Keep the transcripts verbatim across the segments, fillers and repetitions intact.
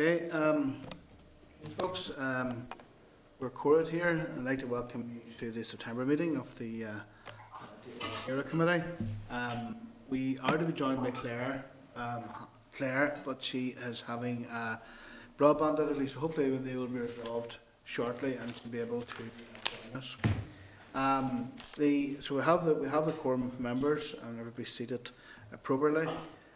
Okay, um, folks, um, we're quorate here. I'd like to welcome you to the September meeting of the uh, DAERA Committee. Um, we are to be joined by Claire, um, Claire, but she is having uh, broadband difficulties, so hopefully they will be resolved shortly and she'll be able to join us. Um, the, so we have the, we have the quorum members and everybody seated appropriately.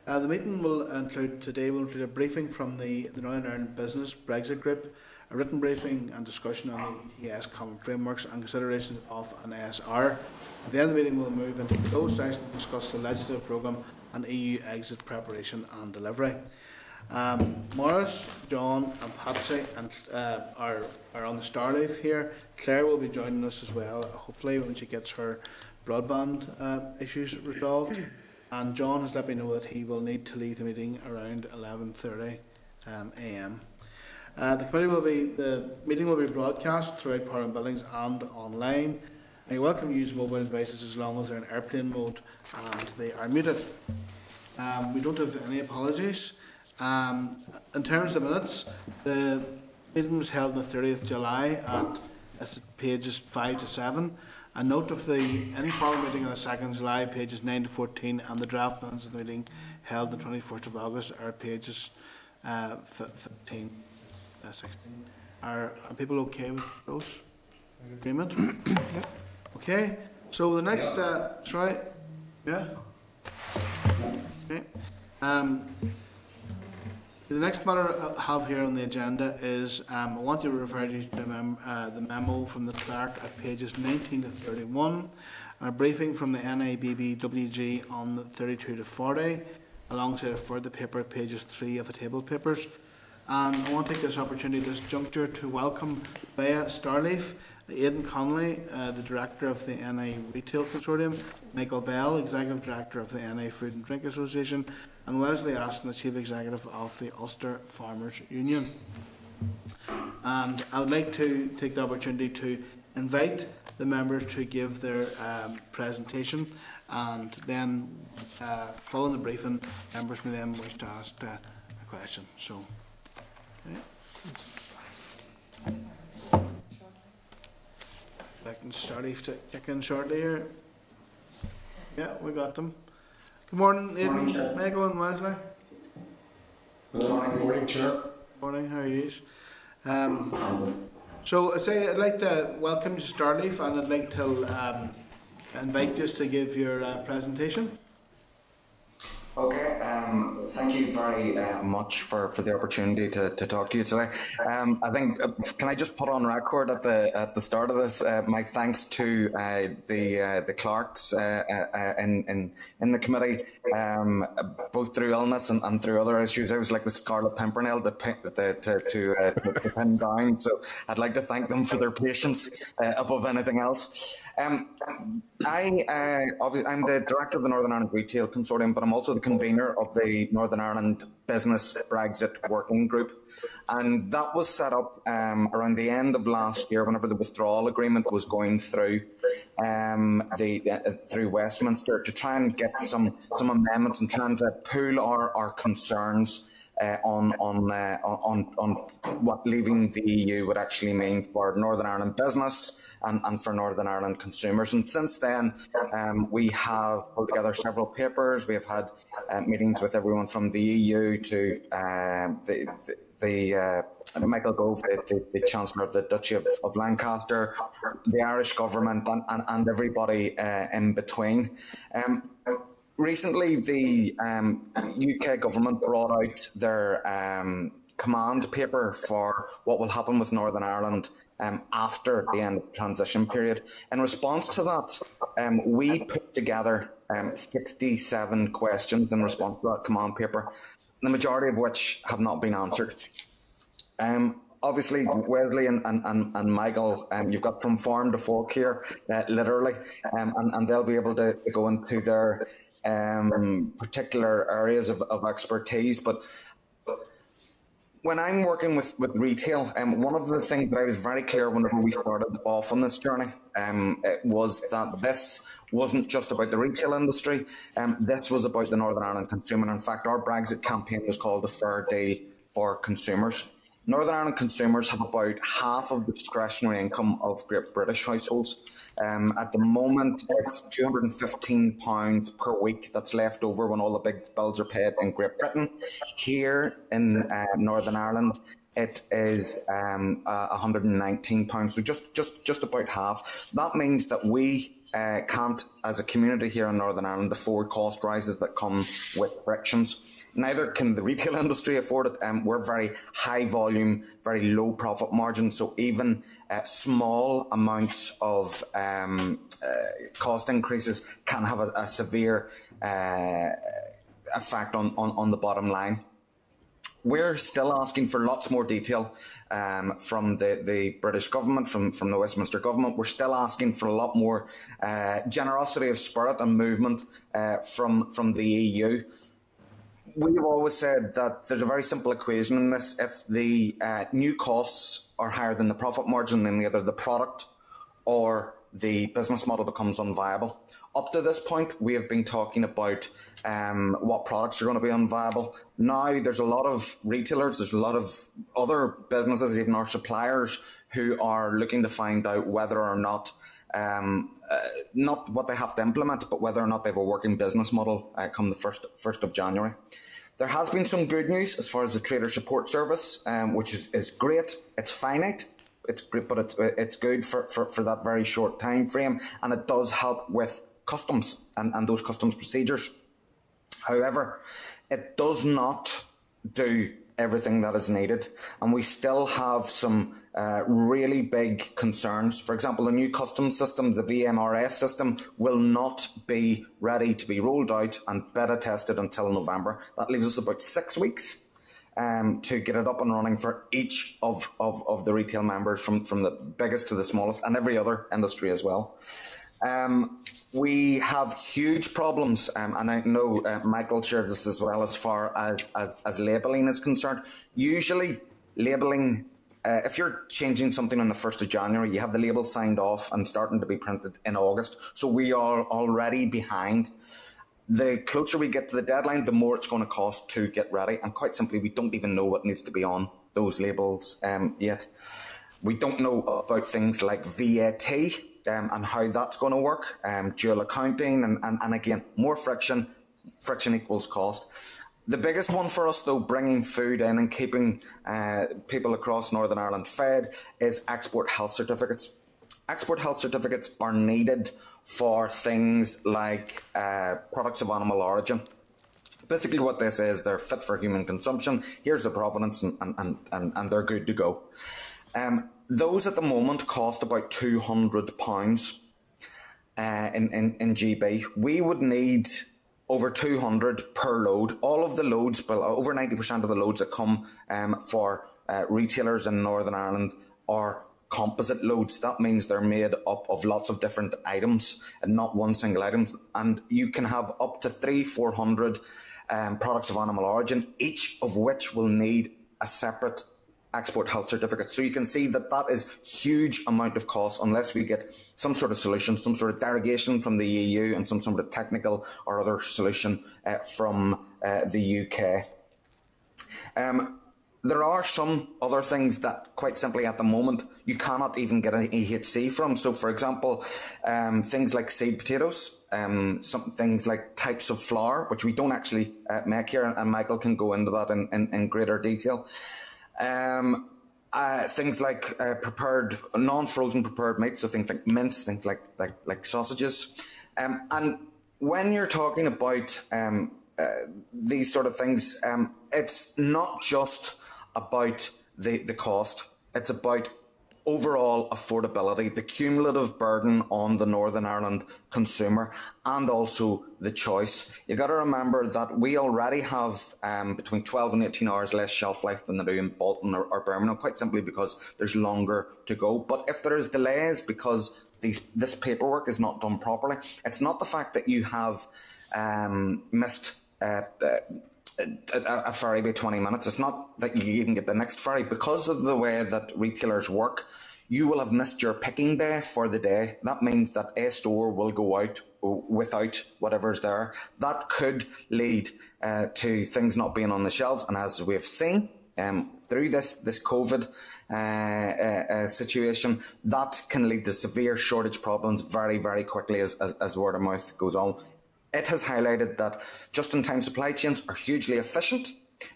Uh, the meeting will include today will include a briefing from the, the Northern Ireland Business Brexit Group, a written briefing and discussion on the E T S common frameworks and considerations of an A S R. At the end of the meeting, we'll move into closed session to discuss the legislative programme and E U exit preparation and delivery. Um, Maurice, John and Patsy and, uh, are, are on the Starleaf here. Claire will be joining us as well, hopefully when she gets her broadband uh, issues resolved. And John has let me know that he will need to leave the meeting around eleven thirty a m. Um, uh, the committee will be the meeting will be broadcast throughout Parliament buildings and online. And you welcome to use mobile devices as long as they're in airplane mode and they are muted. Um, we don't have any apologies. Um, in terms of minutes, the meeting was held on the thirtieth of July at, at pages five to seven. A note of the informal meeting on the second of July, pages nine to fourteen, and the draft minutes of the meeting held the twenty-first of August are pages uh, fifteen, sixteen. Are, are people okay with those? Agreement? Yeah. Okay, so the next, uh, try, yeah? Okay. Um, The next matter I have here on the agenda is um, I want to refer you to the, mem uh, the memo from the clerk at pages nineteen to thirty-one, and a briefing from the N A B B W G on the thirty-two to forty, alongside a further paper at pages three of the table papers. And I want to take this opportunity at this juncture to welcome Bea Starleaf, Aidan Connolly, uh, the Director of the N A Retail Consortium, Michael Bell, Executive Director of the N A Food and Drink Association, and Wesley Aston, the Chief Executive of the Ulster Farmers Union. And I would like to take the opportunity to invite the members to give their um, presentation, and then uh, following the briefing, members may then wish to ask uh, a question. So. Okay. I can start to kick in shortly here. Yeah, we got them. Good morning, Aidan, Michael and Wesley. Good morning, good morning, Chair. Good morning, how are you? Um, so I say I'd like to welcome you to Starleaf, and I'd like to um, invite you to give your uh, presentation. Okay, um, thank you very uh, much for, for the opportunity to, to talk to you today. Um, I think, uh, can I just put on record at the at the start of this, uh, my thanks to uh, the uh, the clerks uh, uh, in, in in the committee, um, both through illness and, and through other issues. I was like the Scarlet Pimpernel to pin, the, to, to, uh, to, to pin down, so I'd like to thank them for their patience uh, above anything else. Um, I, uh, obviously, I'm the director of the Northern Ireland Retail Consortium, but I'm also the convener of the Northern Ireland Business Brexit Working Group, and that was set up um, around the end of last year, whenever the withdrawal agreement was going through um, the uh, through Westminster, to try and get some some amendments and trying to pool our our concerns uh, on on uh, on on what leaving the E U would actually mean for Northern Ireland business. And, and for Northern Ireland consumers. And since then, um, we have put together several papers. We have had uh, meetings with everyone from the E U to uh, the, the, the uh, Michael Gove, the, the Chancellor of the Duchy of, of Lancaster, the Irish government, and, and, and everybody uh, in between. Um, recently, the um, U K government brought out their um, command paper for what will happen with Northern Ireland Um, after the end of the transition period. In response to that, um, we put together um, sixty-seven questions in response to that command paper, the majority of which have not been answered. Um, obviously, Wesley and, and, and Michael, um, you've got from farm to fork here, uh, literally, um, and, and they'll be able to go into their um, particular areas of, of expertise. But when I'm working with, with retail, um, one of the things that I was very clear whenever we started off on this journey um, was that this wasn't just about the retail industry. Um, this was about the Northern Ireland consumer. And in fact, our Brexit campaign was called a fair deal for consumers. Northern Ireland consumers have about half of the discretionary income of Great British households. Um, at the moment, it's two hundred and fifteen pounds per week that's left over when all the big bills are paid in Great Britain. Here in uh, Northern Ireland, it is um, uh, one hundred and nineteen pounds, so just, just, just about half. That means that we uh, can't, as a community here in Northern Ireland, afford cost rises that come with frictions. Neither can the retail industry afford it. Um, we're very high volume, very low profit margin, so even uh, small amounts of um, uh, cost increases can have a, a severe uh, effect on, on, on the bottom line. We're still asking for lots more detail um, from the, the British government, from, from the Westminster government. We're still asking for a lot more uh, generosity of spirit and movement uh, from, from the E U. We've always said that there's a very simple equation in this. If the uh, new costs are higher than the profit margin, then either the product or the business model becomes unviable. Up to this point, we have been talking about um, what products are going to be unviable. Now, there's a lot of retailers, there's a lot of other businesses, even our suppliers, who are looking to find out whether or not Um, uh, not what they have to implement, but whether or not they have a working business model uh, come the first first of January. There has been some good news as far as the Trader Support Service, um, which is is great. It's finite, it's great, but it's it's good for, for for that very short time frame, and it does help with customs and and those customs procedures. However, it does not do everything that is needed, and we still have some Uh, really big concerns. For example, the new customs system, the V M R S system, will not be ready to be rolled out and beta tested until November. That leaves us about six weeks um, to get it up and running for each of, of, of the retail members, from, from the biggest to the smallest, and every other industry as well. Um, we have huge problems, um, and I know uh, Michael shared this as well, as far as, as, as labelling is concerned. Usually, labelling Uh, if you're changing something on the first of January, you have the label signed off and starting to be printed in August. So we are already behind. The closer we get to the deadline, the more it's going to cost to get ready. And quite simply, we don't even know what needs to be on those labels um, yet. We don't know about things like V A T um, and how that's going to work, um, dual accounting, and, and, and again, more friction. Friction equals cost. The biggest one for us, though, bringing food in and keeping uh, people across Northern Ireland fed, is export health certificates. Export health certificates are needed for things like uh, products of animal origin. Basically what this is, they're fit for human consumption. Here's the provenance, and, and, and, and they're good to go. Um, those at the moment cost about two hundred pounds uh, in, in, in G B. We would need over two hundred per load. All of the loads, but over ninety percent of the loads that come um, for uh, retailers in Northern Ireland are composite loads. That means they're made up of lots of different items and not one single item. And you can have up to three, four hundred um, products of animal origin, each of which will need a separate export health certificate. So you can see that that is huge amount of cost unless we get some sort of solution, some sort of derogation from the E U, and some sort of technical or other solution uh, from uh, the U K. Um, there are some other things that quite simply at the moment you cannot even get an E H C from. So for example, um, things like seed potatoes, um, some things like types of flour, which we don't actually uh, make here, and Michael can go into that in, in, in greater detail. Um, uh, things like uh, prepared, non-frozen prepared meats, so things like mince, things like like, like sausages. Um, and when you're talking about um, uh, these sort of things, um, it's not just about the, the cost, it's about overall affordability, the cumulative burden on the Northern Ireland consumer, and also the choice. You've got to remember that we already have um, between twelve and eighteen hours less shelf life than they do in Bolton or, or Birmingham, quite simply because there's longer to go. But if there is delays because these, this paperwork is not done properly, it's not the fact that you have um, missed uh, uh, a ferry by twenty minutes. It's not that you even get the next ferry. Because of the way that retailers work, you will have missed your picking day for the day. That means that a store will go out without whatever's there. That could lead uh, to things not being on the shelves. And as we've seen, um, through this, this COVID uh, uh, situation, that can lead to severe shortage problems very, very quickly as, as, as word of mouth goes on. It has highlighted that just-in-time supply chains are hugely efficient,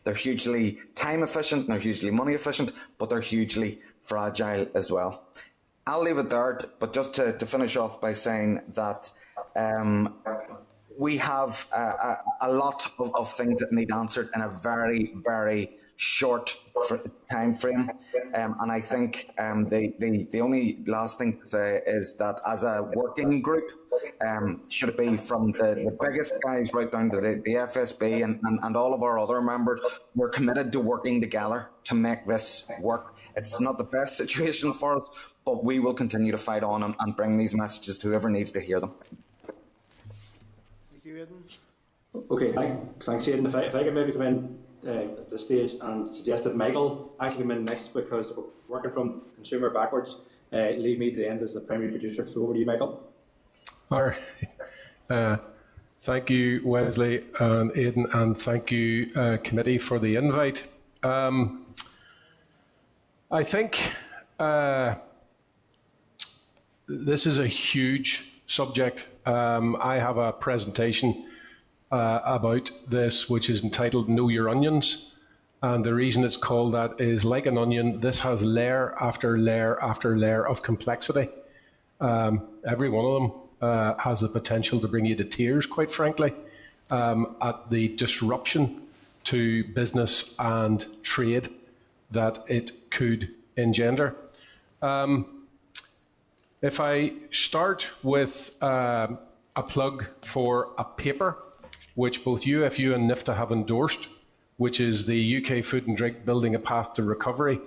they're hugely time efficient, and they're hugely money efficient, but they're hugely fragile as well. I'll leave it there, but just to, to finish off by saying that um, we have a, a, a lot of, of things that need answered in a very, very short time frame. Um, and I think um, the, the, the only last thing to say is that as a working group, um, should it be from the, the biggest guys right down to the, the F S B and, and, and all of our other members, we're committed to working together to make this work. It's not the best situation for us, but we will continue to fight on and, and bring these messages to whoever needs to hear them. Thank you, Aidan. Okay, thank, thanks, Aidan. If I, if I could maybe come in uh, at this stage and suggest that Michael actually come in next, because working from consumer backwards uh, leave me to the end as the primary producer. So over to you, Michael. All right. Uh, thank you, Wesley and Aidan, and thank you, uh, committee, for the invite. Um, I think uh, this is a huge subject. Um, I have a presentation uh, about this, which is entitled Know Your Onions. And the reason it's called that is, like an onion, this has layer after layer after layer of complexity. Um, every one of them uh, has the potential to bring you to tears, quite frankly, um, at the disruption to business and trade that it could engender. Um, if I start with uh, a plug for a paper which both U F U and NIFDA have endorsed, which is the U K Food and Drink Building a Path to Recovery.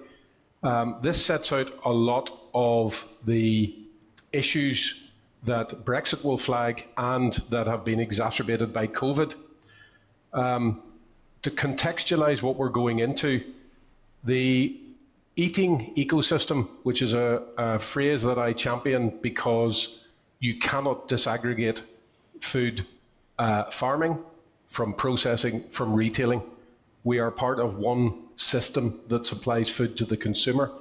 Um, this sets out a lot of the issues that Brexit will flag and that have been exacerbated by COVID. Um, to contextualise what we're going into, the eating ecosystem, which is a, a phrase that I champion because you cannot disaggregate food uh, farming from processing, from retailing. We are part of one system that supplies food to the consumer.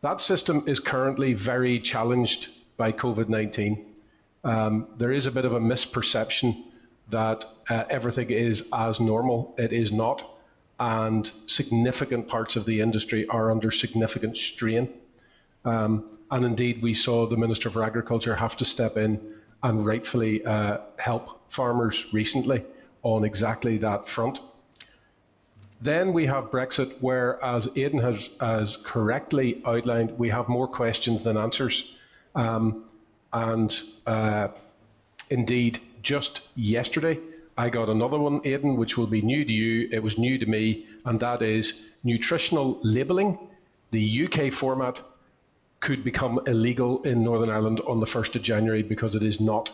That system is currently very challenged by COVID nineteen. Um, there is a bit of a misperception that uh, everything is as normal. It is not. And significant parts of the industry are under significant strain. Um, and indeed, we saw the Minister for Agriculture have to step in and rightfully uh, help farmers recently on exactly that front. Then we have Brexit, where, as Aidan has, has correctly outlined, we have more questions than answers. Um, and uh, indeed, just yesterday, I got another one, Aidan, which will be new to you. It was new to me, and that is nutritional labelling. The U K format could become illegal in Northern Ireland on the first of January because it is not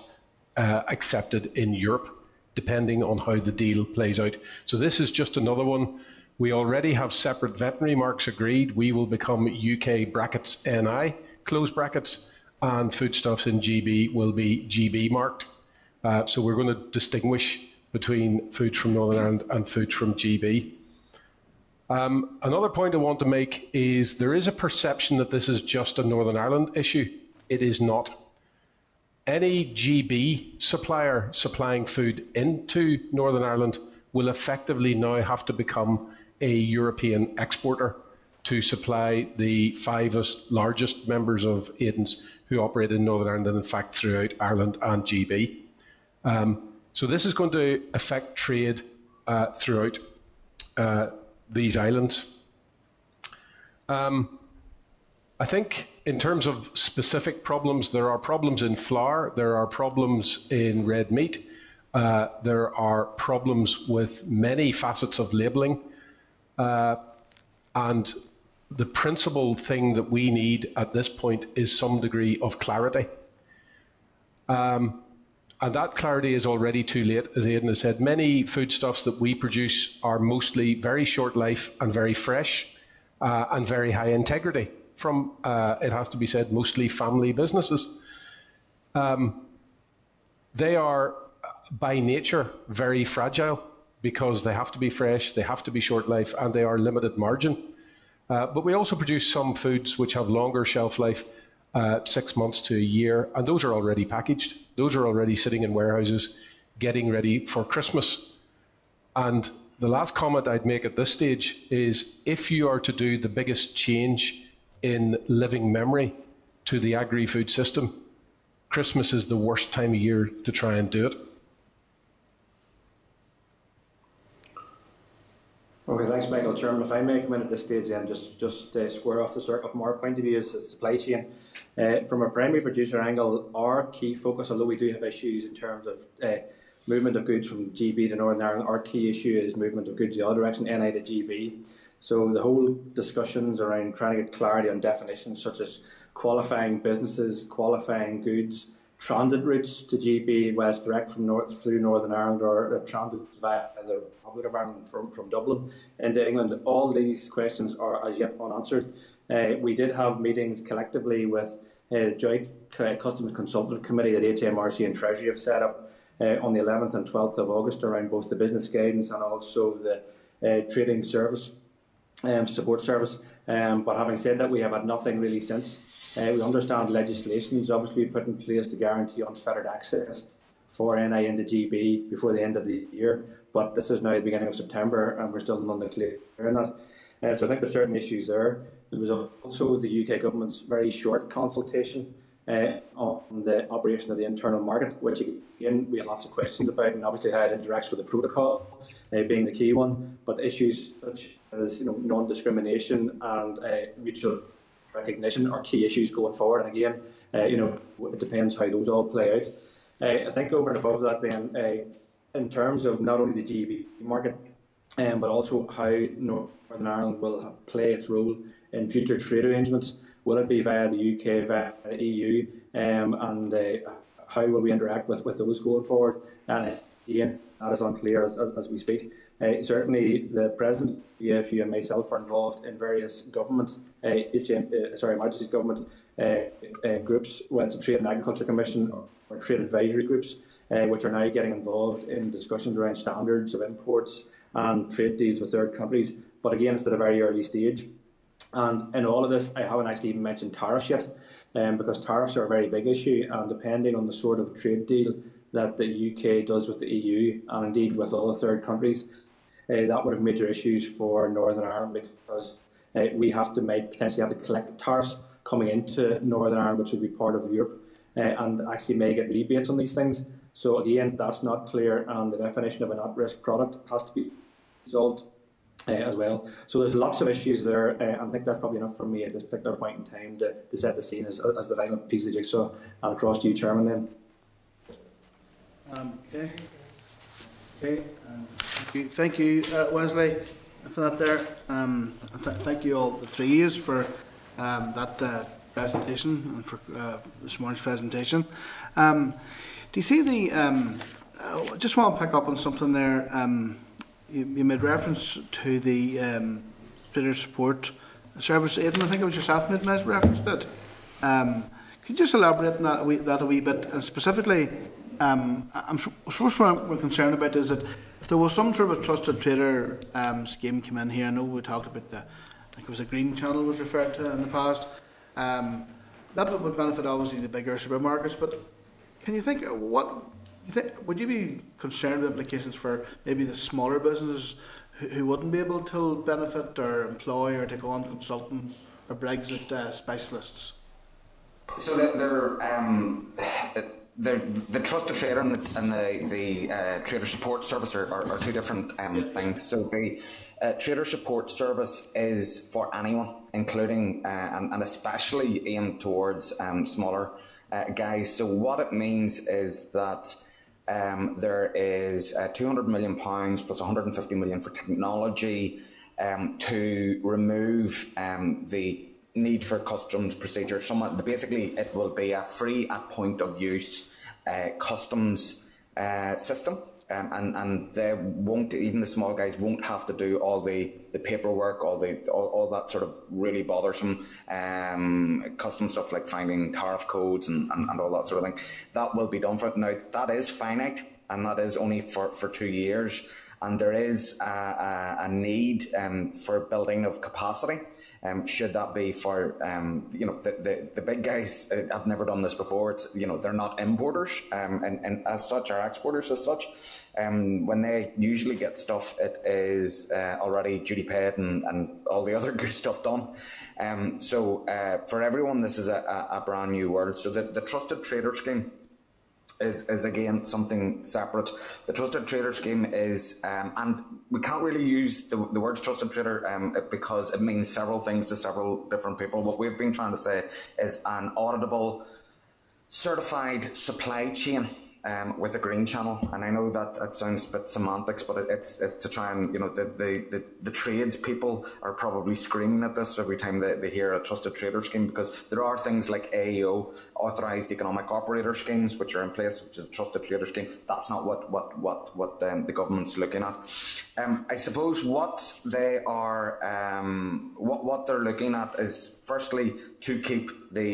uh, accepted in Europe, depending on how the deal plays out. So this is just another one. We already have separate veterinary marks agreed. We will become U K brackets N I, close brackets, and foodstuffs in G B will be G B marked. Uh, so we're going to distinguish between foods from Northern Ireland and foods from G B. Um, another point I want to make is there is a perception that this is just a Northern Ireland issue. It is not. Any G B supplier supplying food into Northern Ireland will effectively now have to become a European exporter to supply the five largest members of Aidan's who operate in Northern Ireland and in fact throughout Ireland and G B. Um, so this is going to affect trade uh, throughout uh, these islands. Um, I think in terms of specific problems, there are problems in flour, there are problems in red meat, uh, there are problems with many facets of labelling, uh, and the principal thing that we need at this point is some degree of clarity. Um, And that clarity is already too late, as Aidan has said. Many foodstuffs that we produce are mostly very short life and very fresh uh, and very high integrity from, uh, it has to be said, mostly family businesses. Um, they are by nature very fragile. because they have to be fresh, they have to be short life, and they are limited margin. Uh, but we also produce some foods which have longer shelf life, uh, six months to a year, and those are already packaged. Those are already sitting in warehouses, getting ready for Christmas. And the last comment I'd make at this stage is, if you are to do the biggest change in living memory to the agri-food system, Christmas is the worst time of year to try and do it. Okay, thanks, Michael. Chairman, if I may come in at this stage and just, just uh, square off the circle from our point of view as a supply chain. Uh, from a primary producer angle, our key focus, although we do have issues in terms of uh, movement of goods from G B to Northern Ireland, our key issue is movement of goods the other direction, N I to G B. So the whole discussions around trying to get clarity on definitions such as qualifying businesses, qualifying goods, transit routes to G B, whether it's direct from north through Northern Ireland or uh, transit via the Republic of Ireland from, from Dublin into England, all these questions are as yet unanswered. Uh, we did have meetings collectively with uh, Joint Customs Consultative Committee that H M R C and Treasury have set up uh, on the eleventh and twelfth of August around both the business guidance and also the uh, trading service um, support service. Um, but having said that, we have had nothing really since. Uh, we understand legislation is obviously put in place to guarantee unfettered access for N I into G B before the end of the year. But this is now the beginning of September and we're still not clear on that. Uh, so I think there's certain issues there. There was also the U K government's very short consultation uh, on the operation of the internal market, which again we have lots of questions about, and obviously how it interacts with the protocol uh, being the key one. But issues such as you know non-discrimination and uh, mutual recognition are key issues going forward. And again, uh, you know it depends how those all play out. Uh, I think over and above that, then uh, in terms of not only the G B market, um, but also how Northern Ireland will play its role in future trade arrangements. Will it be via the U K, via the E U, um, and uh, how will we interact with, with those going forward? And again, that is unclear as, as we speak. Uh, certainly, the President, E F U and myself are involved in various government, uh, H M, uh, sorry, Majesty's government uh, uh, groups, whether it's the Trade and Agriculture Commission or Trade Advisory Groups, uh, which are now getting involved in discussions around standards of imports and trade deals with third countries. But again, it's at a very early stage. And in all of this, I haven't actually even mentioned tariffs yet, um, because tariffs are a very big issue, and depending on the sort of trade deal that the U K does with the E U, and indeed with all the third countries, uh, that would have major issues for Northern Ireland, because uh, we have to make, potentially have to collect tariffs coming into Northern Ireland, which would be part of Europe, uh, and actually may get rebates on these things. So again, that's not clear, and the definition of an at-risk product has to be resolved Uh, as well. So there's lots of issues there. Uh, I think that's probably enough for me at this particular point in time to, to set the scene as, as the final piece of the jigsaw. And across to you, Chairman, then. Um, okay. Okay. Um, thank you, thank you uh, Wesley, for that there. Um, th thank you all the three years for um, that uh, presentation and for uh, this morning's presentation. Um, do you see the... Um, I just want to pick up on something there. Um, You, you made reference to the um, trader support service, Aidan. I think it was yourself that made reference to it. Um, could you just elaborate on that a wee, that a wee bit? And specifically, um, I'm, I suppose what we're concerned about is that if there was some sort of a trusted trader um, scheme come in here, I know we talked about the, I think it was a green channel was referred to in the past, um, that would benefit obviously the bigger supermarkets, but can you think what... You think, would you be concerned with implications for maybe the smaller businesses who, who wouldn't be able to benefit or employ or take on consultants or Brexit uh, specialists? So they're, um, they're, the trusted trader and the, and the, the uh, trader support service are, are, are two different um, yes. things. So the uh, trader support service is for anyone, including uh, and, and especially aimed towards um, smaller uh, guys. So what it means is that Um, there is uh, two hundred million pounds plus one hundred and fifty million pounds for technology um, to remove um, the need for customs procedures. Basically, it will be a free at point of use uh, customs uh, system, um, and and they won't, even the small guys won't have to do all the, the paperwork, all the all, all that sort of really bothersome um, custom stuff like finding tariff codes and, and, and all that sort of thing. That will be done for it. Now, that is finite, and that is only for, for two years, And there is a, a, a need um, for building of capacity. Um, should that be for, um, you know, the, the, the big guys have never done this before. It's, you know, they're not importers um, and, and as such, or exporters as such. Um, when they usually get stuff, it is uh, already duty paid and, and all the other good stuff done. Um, so uh, for everyone, this is a, a brand new world. So the, the Trusted Trader Scheme is, is again something separate. The Trusted Trader Scheme is, um, and we can't really use the, the words Trusted Trader um, because it means several things to several different people. What we've been trying to say is an auditable, certified supply chain Um, with a green channel, and I know that that sounds a bit semantics, but it, it's it's to try and, you know, the the the, the trade people are probably screaming at this every time they, they hear a Trusted Trader Scheme, because there are things like A E O, Authorised Economic Operator Schemes, which are in place, which is a Trusted Trader Scheme. That's not what what what what um, the government's looking at. Um, I suppose what they are um, what what they're looking at is firstly to keep the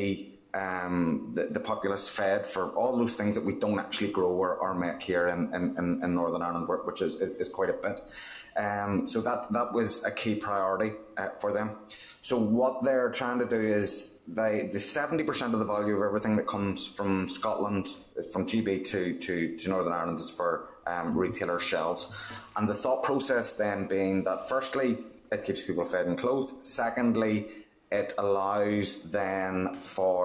Um, the, the populace fed for all those things that we don't actually grow or, or make here in, in, in Northern Ireland, which is, is quite a bit. Um, so that, that was a key priority uh, for them. So what they're trying to do is they, the seventy percent of the value of everything that comes from Scotland, from G B to, to, to Northern Ireland, is for um, retailer shelves. And the thought process then being that firstly, it keeps people fed and clothed. Secondly, it allows then for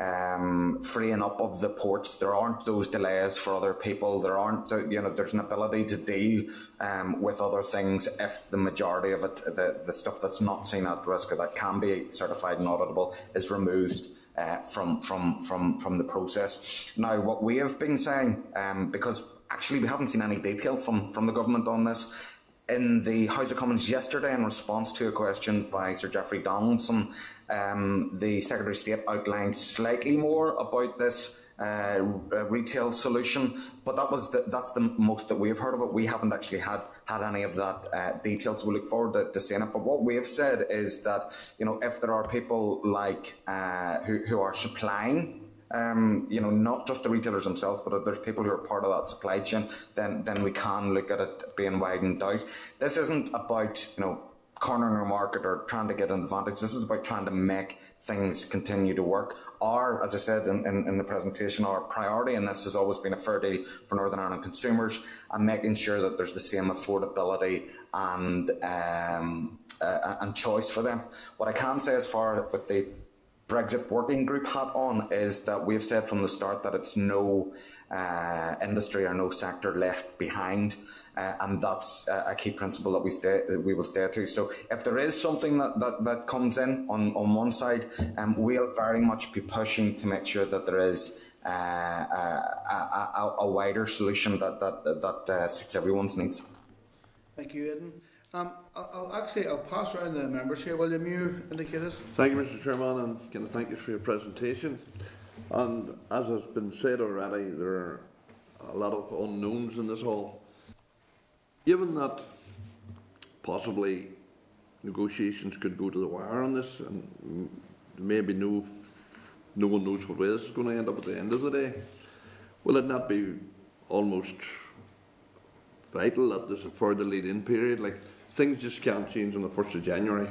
um, freeing up of the ports. There aren't those delays for other people. There aren't, you know, there's an ability to deal um, with other things if the majority of it, the, the stuff that's not seen at risk or that can be certified and auditable, is removed uh, from, from, from, from the process. Now, what we have been saying, um, because actually we haven't seen any detail from, from the government on this, in the House of Commons yesterday, in response to a question by Sir Jeffrey Donaldson, um, the Secretary of State outlined slightly more about this uh, retail solution, but that was the, that's the most that we've heard of it. We haven't actually had had any of that uh, detail, so we look forward to, to seeing it. But what we have said is that, you know, if there are people like uh, who who are supplying, Um, you know, not just the retailers themselves, but if there's people who are part of that supply chain, then then we can look at it being widened out. This isn't about, you know, cornering a market or trying to get an advantage. This is about trying to make things continue to work. Our, as I said in, in, in the presentation, our priority, and this has always been a fair deal for Northern Ireland consumers, and making sure that there's the same affordability and um, uh, and choice for them. What I can say as far with the Brexit Working Group hat on is that we've said from the start that it's no uh, industry or no sector left behind, uh, and that's a key principle that we stay that we will stay to. So if there is something that that, that comes in on on one side, um, we'll very much be pushing to make sure that there is uh, a, a, a wider solution that that that uh, suits everyone's needs. Thank you, Aidan. Um, I'll actually I'll pass around the members here. William, you indicated. Thank you, Mister Chairman, and can I thank you for your presentation. And as has been said already, there are a lot of unknowns in this hall. Given that possibly negotiations could go to the wire on this, and maybe no no one knows what way this is going to end up at the end of the day, will it not be almost vital that there's a further lead-in period? Like, things just can't change on the first of January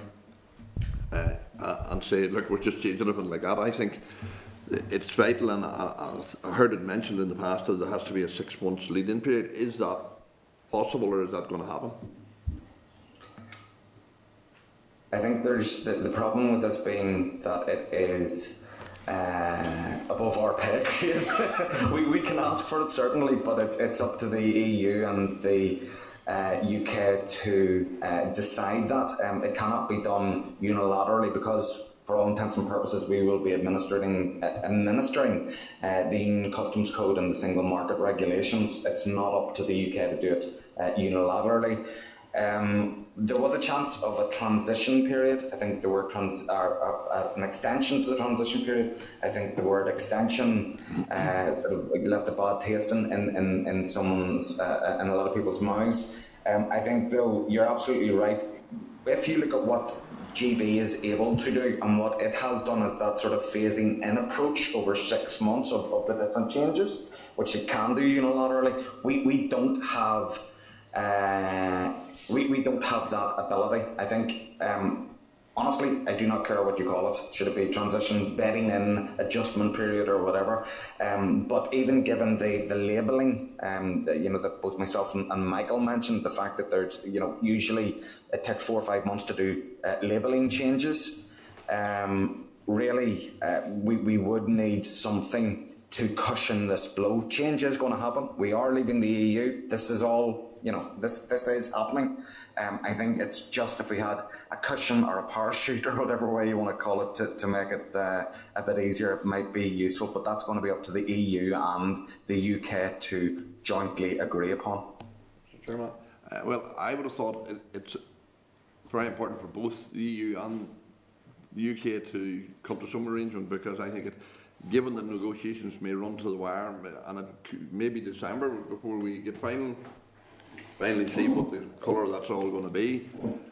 uh, and say, look, we're just changing everything like that. I think it's vital, and I, I heard it mentioned in the past that there has to be a six months lead-in period. Is that possible, or is that going to happen? I think there's the, the problem with this being that it is Uh, above our pay grade. we, we can ask for it, certainly, but it, it's up to the E U and the uh, U K to uh, decide that. Um, it cannot be done unilaterally, because for all intents and purposes we will be administering, uh, administering uh, the Union Customs Code and the Single Market Regulations. It's not up to the U K to do it uh, unilaterally. Um, there was a chance of a transition period. I think the word trans, or, or, or an extension to the transition period. I think the word extension uh, sort of left a bad taste in in in someone's uh, in a lot of people's minds. Um, I think, though, you're absolutely right. If you look at what G B is able to do and what it has done, is that sort of phasing in approach over six months of, of the different changes, which it can do unilaterally. We we don't have Uh, we, we don't have that ability. I think, um, honestly, I do not care what you call it. Should it be transition, bedding in, adjustment period or whatever. Um, but even given the, the labelling, um, the, you know, that both myself and, and Michael mentioned, the fact that there's, you know, usually it takes four or five months to do uh, labelling changes, um, really uh, we, we would need something to cushion this blow. Change is going to happen. We are leaving the E U. This is all, you know, this this is happening. Um, I think it's just if we had a cushion or a parachute or whatever way you want to call it to, to make it uh, a bit easier, it might be useful, but that's going to be up to the E U and the U K to jointly agree upon. Sure, uh, well, I would have thought it, it's very important for both the E U and the U K to come to some arrangement, because I think it, given that negotiations may run to the wire, and it may be December before we get final, finally see what the colour that's all going to be.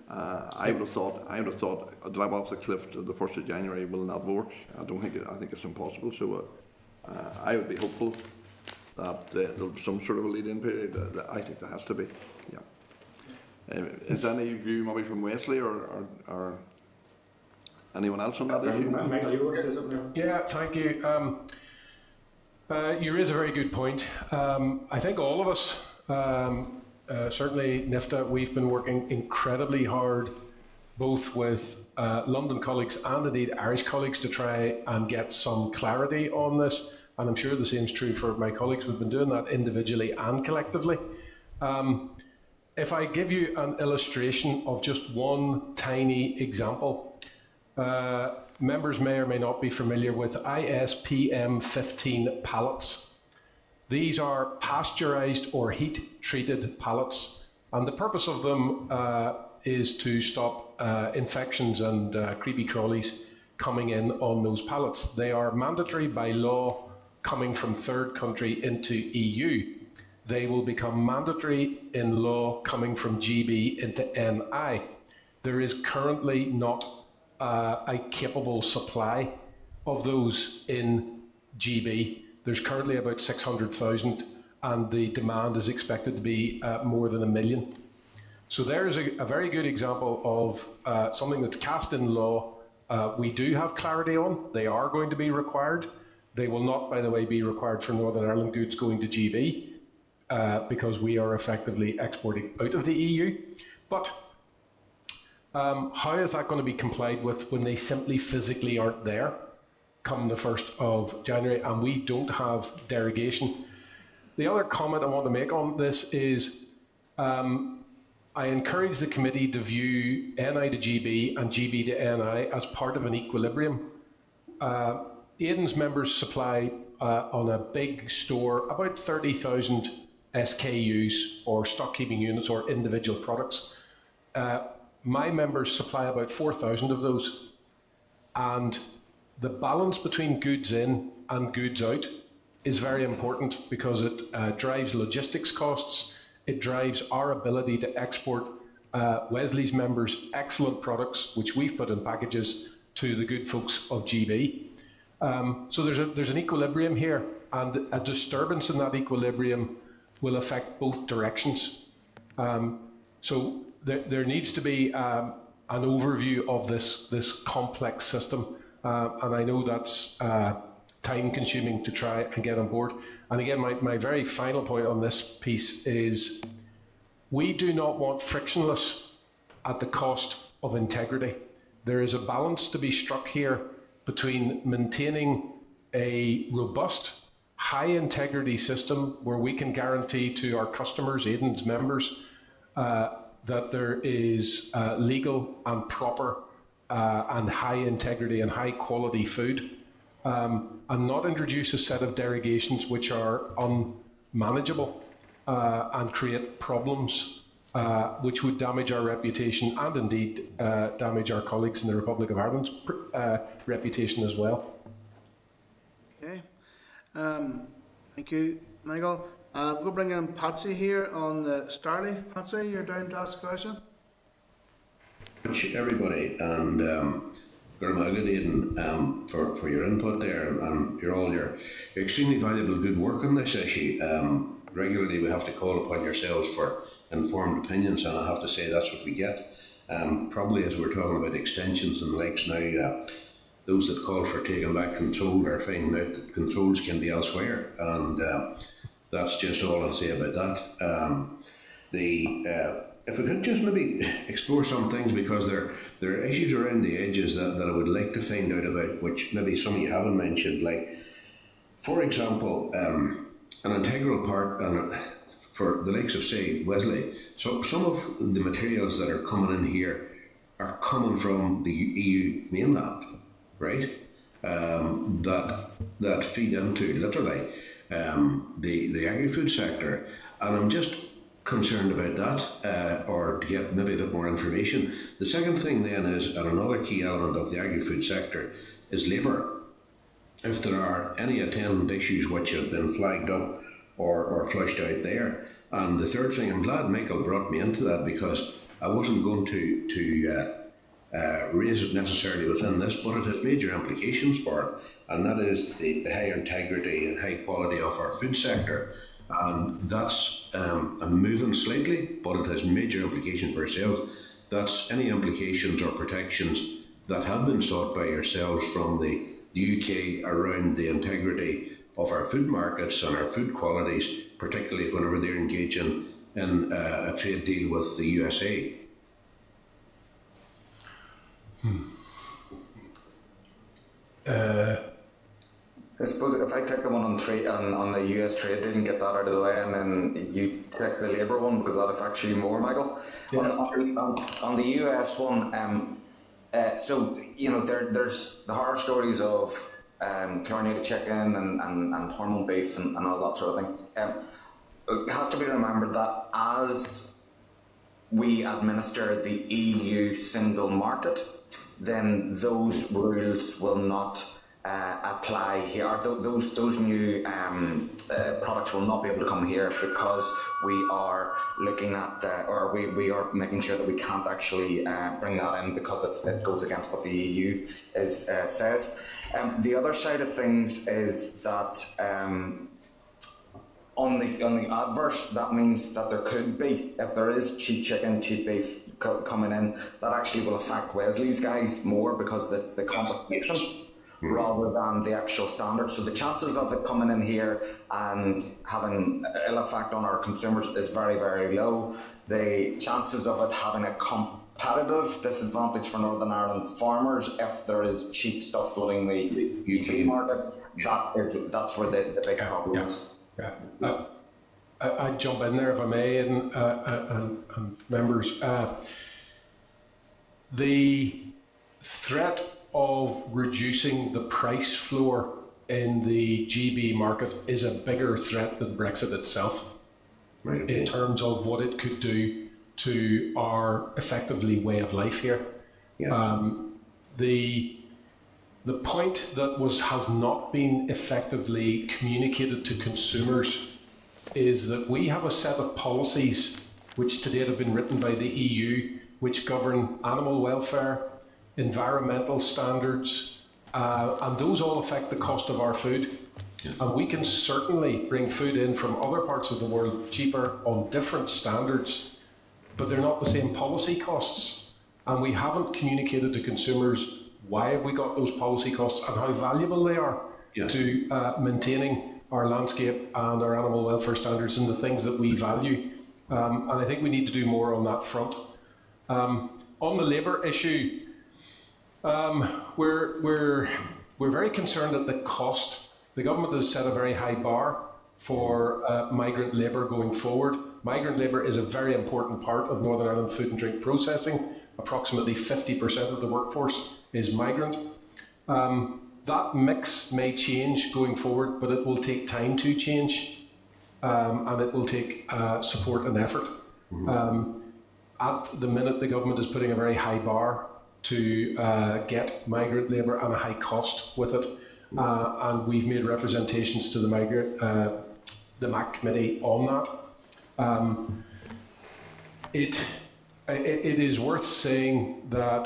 Uh, I would have thought, I would have thought a drop off the cliff to the first of January will not work. I don't think it, I think it's impossible. So uh, uh, I would be hopeful that uh, there'll be some sort of a lead-in period. Uh, that I think there has to be. Yeah. Um, is there any view maybe from Wesley or? or, or anyone else on that issue? Michael, you want to say something? Yeah, thank you. Um, uh, you raise a very good point. Um, I think all of us, um, uh, certainly NIFDA, we've been working incredibly hard, both with uh, London colleagues and indeed Irish colleagues, to try and get some clarity on this. And I'm sure the same is true for my colleagues. We've been doing that individually and collectively. Um, if I give you an illustration of just one tiny example, Uh, members may or may not be familiar with I S P M fifteen pallets. These are pasteurized or heat-treated pallets, and the purpose of them uh, is to stop uh, infections and uh, creepy crawlies coming in on those pallets. They are mandatory by law coming from third country into E U. They will become mandatory in law coming from G B into N I. There is currently not Uh, a capable supply of those in G B. There's currently about six hundred thousand, and the demand is expected to be uh, more than a million. So there's a, a very good example of uh, something that's cast in law. Uh, we do have clarity on. They are going to be required. They will not, by the way, be required for Northern Ireland goods going to G B, uh, because we are effectively exporting out of the E U. But Um, how is that going to be complied with when they simply physically aren't there come the first of January, and we don't have derogation? The other comment I want to make on this is um, I encourage the committee to view N I to G B and G B to N I as part of an equilibrium. Uh, Aidan's members supply uh, on a big store about thirty thousand S K Us or stock-keeping units or individual products. Uh, My members supply about four thousand of those, and the balance between goods in and goods out is very important, because it uh, drives logistics costs, it drives our ability to export uh, Wesley's members' excellent products, which we've put in packages, to the good folks of G B. Um, so there's, a, there's an equilibrium here, and a disturbance in that equilibrium will affect both directions. Um, so. There, there needs to be um, an overview of this, this complex system, uh, and I know that's uh, time-consuming to try and get on board. And again, my, my very final point on this piece is we do not want frictionless at the cost of integrity. There is a balance to be struck here between maintaining a robust, high-integrity system where we can guarantee to our customers, Aidan's members, uh, that there is uh, legal and proper uh, and high integrity and high quality food, um, and not introduce a set of derogations which are unmanageable uh, and create problems uh, which would damage our reputation and indeed uh, damage our colleagues in the Republic of Ireland's uh, reputation as well. Okay, um, thank you, Michael. Uh, we'll bring in Patsy here on the Starleaf. Patsy, you're down to ask a question. Everybody, and um, Gurmaga, Aidan, um, for, for your input there, and um, your, all your extremely valuable good work on this issue. Um, regularly we have to call upon yourselves for informed opinions, and I have to say that's what we get. Um, probably as we're talking about extensions and lakes now, uh, those that call for taking back control are finding out that controls can be elsewhere, and uh, that's just all I'll say about that. Um, the uh, If we could just maybe explore some things, because there, there are issues around the edges that, that I would like to find out about, which maybe some of you haven't mentioned. Like, for example, um, an integral part and for the likes of, say, Wesley, so some of the materials that are coming in here are coming from the E U mainland, right? Um, that, that feed into, literally, um, the, the agri-food sector. And I'm just concerned about that, uh, or to get maybe a bit more information. The second thing then is, and another key element of the agri-food sector, is labour. If there are any attendant issues which have been flagged up or, or flushed out there. And the third thing, I'm glad Michael brought me into that, because I wasn't going to, to uh, uh, raise it necessarily within this, but it has major implications for it, and that is the, the high integrity and high quality of our food sector. And that's um, I'm moving slightly, but it has major implications for ourselves. That's any implications or protections that have been sought by yourselves from the, the U K around the integrity of our food markets and our food qualities, particularly whenever they're engaging in uh, a trade deal with the U S A. Hmm. Uh. I suppose if I take the one on trade on, on the U S trade, didn't get that out of the way, and then you take the labour one, because that affects you more, Michael. Yeah, on, the, on, on the U S one, um, uh, so you know there there's the horror stories of um, chlorinated chicken and, and, and hormone beef and, and all that sort of thing. Um, it has to be remembered that as we administer the E U single market, then those rules will not Uh, apply here. Those those new um, uh, products will not be able to come here, because we are looking at uh, or we, we are making sure that we can't actually uh, bring that in, because it's, it goes against what the E U is uh, says. Um, the other side of things is that um, on the on the adverse, that means that there could be, if there is cheap chicken, cheap beef co coming in, that actually will affect Wesley's guys more, because that's the competition, rather than the actual standard. So the chances of it coming in here and having an ill effect on our consumers is very, very low. The chances of it having a competitive disadvantage for Northern Ireland farmers, if there is cheap stuff flooding the U K market, that is, that's where the, the big yeah, problem yeah, is. Yeah. Uh, I, I jump in there if I may, and, uh, and, and members. Uh, the threat of reducing the price floor in the G B market is a bigger threat than Brexit itself, right, in terms of what it could do to our effectively way of life here. Yeah. Um, the, the point that was has not been effectively communicated to consumers is that we have a set of policies which to date have been written by the E U, which govern animal welfare, environmental standards, uh, and those all affect the cost of our food. Yeah. And we can certainly bring food in from other parts of the world cheaper on different standards, but they're not the same policy costs. And we haven't communicated to consumers why have we got those policy costs and how valuable they are yeah. to uh, maintaining our landscape and our animal welfare standards and the things that we value. Um, and I think we need to do more on that front. Um, on the labour issue, Um, we're, we're, we're very concerned at the cost. The government has set a very high bar for uh, migrant labour going forward. Migrant labour is a very important part of Northern Ireland food and drink processing. Approximately fifty percent of the workforce is migrant. Um, that mix may change going forward, but it will take time to change, um, and it will take uh, support and effort. Mm-hmm. Um, at the minute, the government is putting a very high bar to uh, get migrant labour and a high cost with it. Uh, and we've made representations to the migrant, uh, the M A C committee on that. Um, it, it, it is worth saying that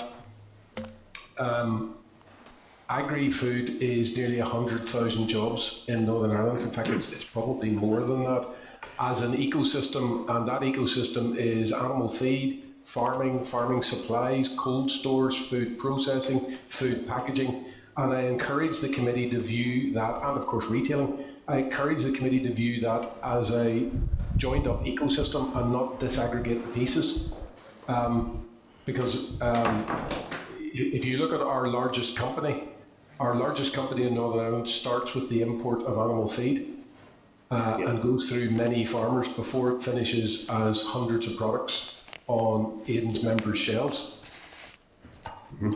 um, agri-food is nearly one hundred thousand jobs in Northern Ireland. In fact, it's, it's probably more than that. as an ecosystem, and that ecosystem is animal feed, farming, farming supplies, cold storage, food processing, food packaging. And I encourage the committee to view that, and of course retailing, I encourage the committee to view that as a joined up ecosystem and not disaggregate the pieces. Um, because um, if you look at our largest company, our largest company in Northern Ireland starts with the import of animal feed uh, yeah. and goes through many farmers before it finishes as hundreds of products on Aidan's members' shelves. Mm-hmm.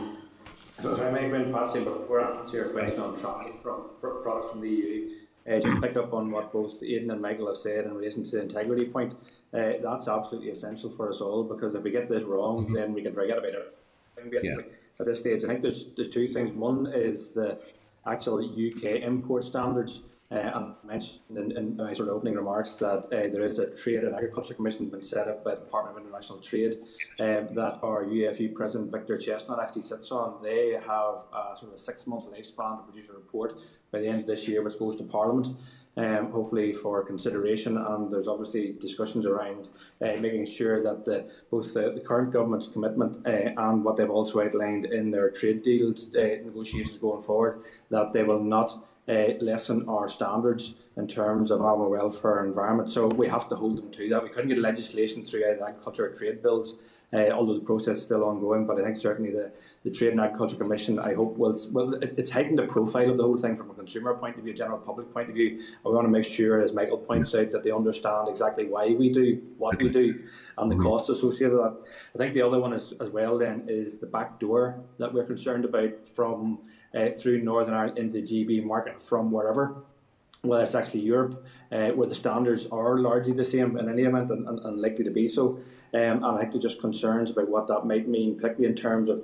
So, so I may run past you, but before I answer your question on tracking from products from the E U, uh, just pick up on what both Aidan and Michael have said in relation to the integrity point. Uh, that's absolutely essential for us all, because if we get this wrong, mm-hmm. then we can forget about it. Basically, yeah. at this stage, I think there's there's two things. One is the actual U K import standards. Uh, I mentioned in, in my sort of opening remarks that uh, there is a Trade and Agriculture Commission that's been set up by the Department of International Trade um, that our U F U President Victor Chestnutt actually sits on. They have a sort of a six-month lifespan to produce a report by the end of this year, which goes to Parliament, um, hopefully for consideration. And there's obviously discussions around uh, making sure that the, both the, the current government's commitment uh, and what they've also outlined in their trade deals uh, negotiations going forward, that they will not Uh, lessen our standards in terms of animal welfare and environment. So we have to hold them to that. We couldn't get legislation through either agriculture or trade bills, uh, although the process is still ongoing. But I think certainly the, the Trade and Agriculture Commission, I hope, will, well, it, it's heightened the profile of the whole thing from a consumer point of view, a general public point of view. And we want to make sure, as Michael points out, that they understand exactly why we do what we do and the costs associated with that. I think the other one is, as well then is the back door that we're concerned about from Uh, through Northern Ireland into the G B market from wherever, whether it's actually Europe, uh, where the standards are largely the same in any event and, and, and likely to be so. Um, and I think there's just concerns about what that might mean, particularly in terms of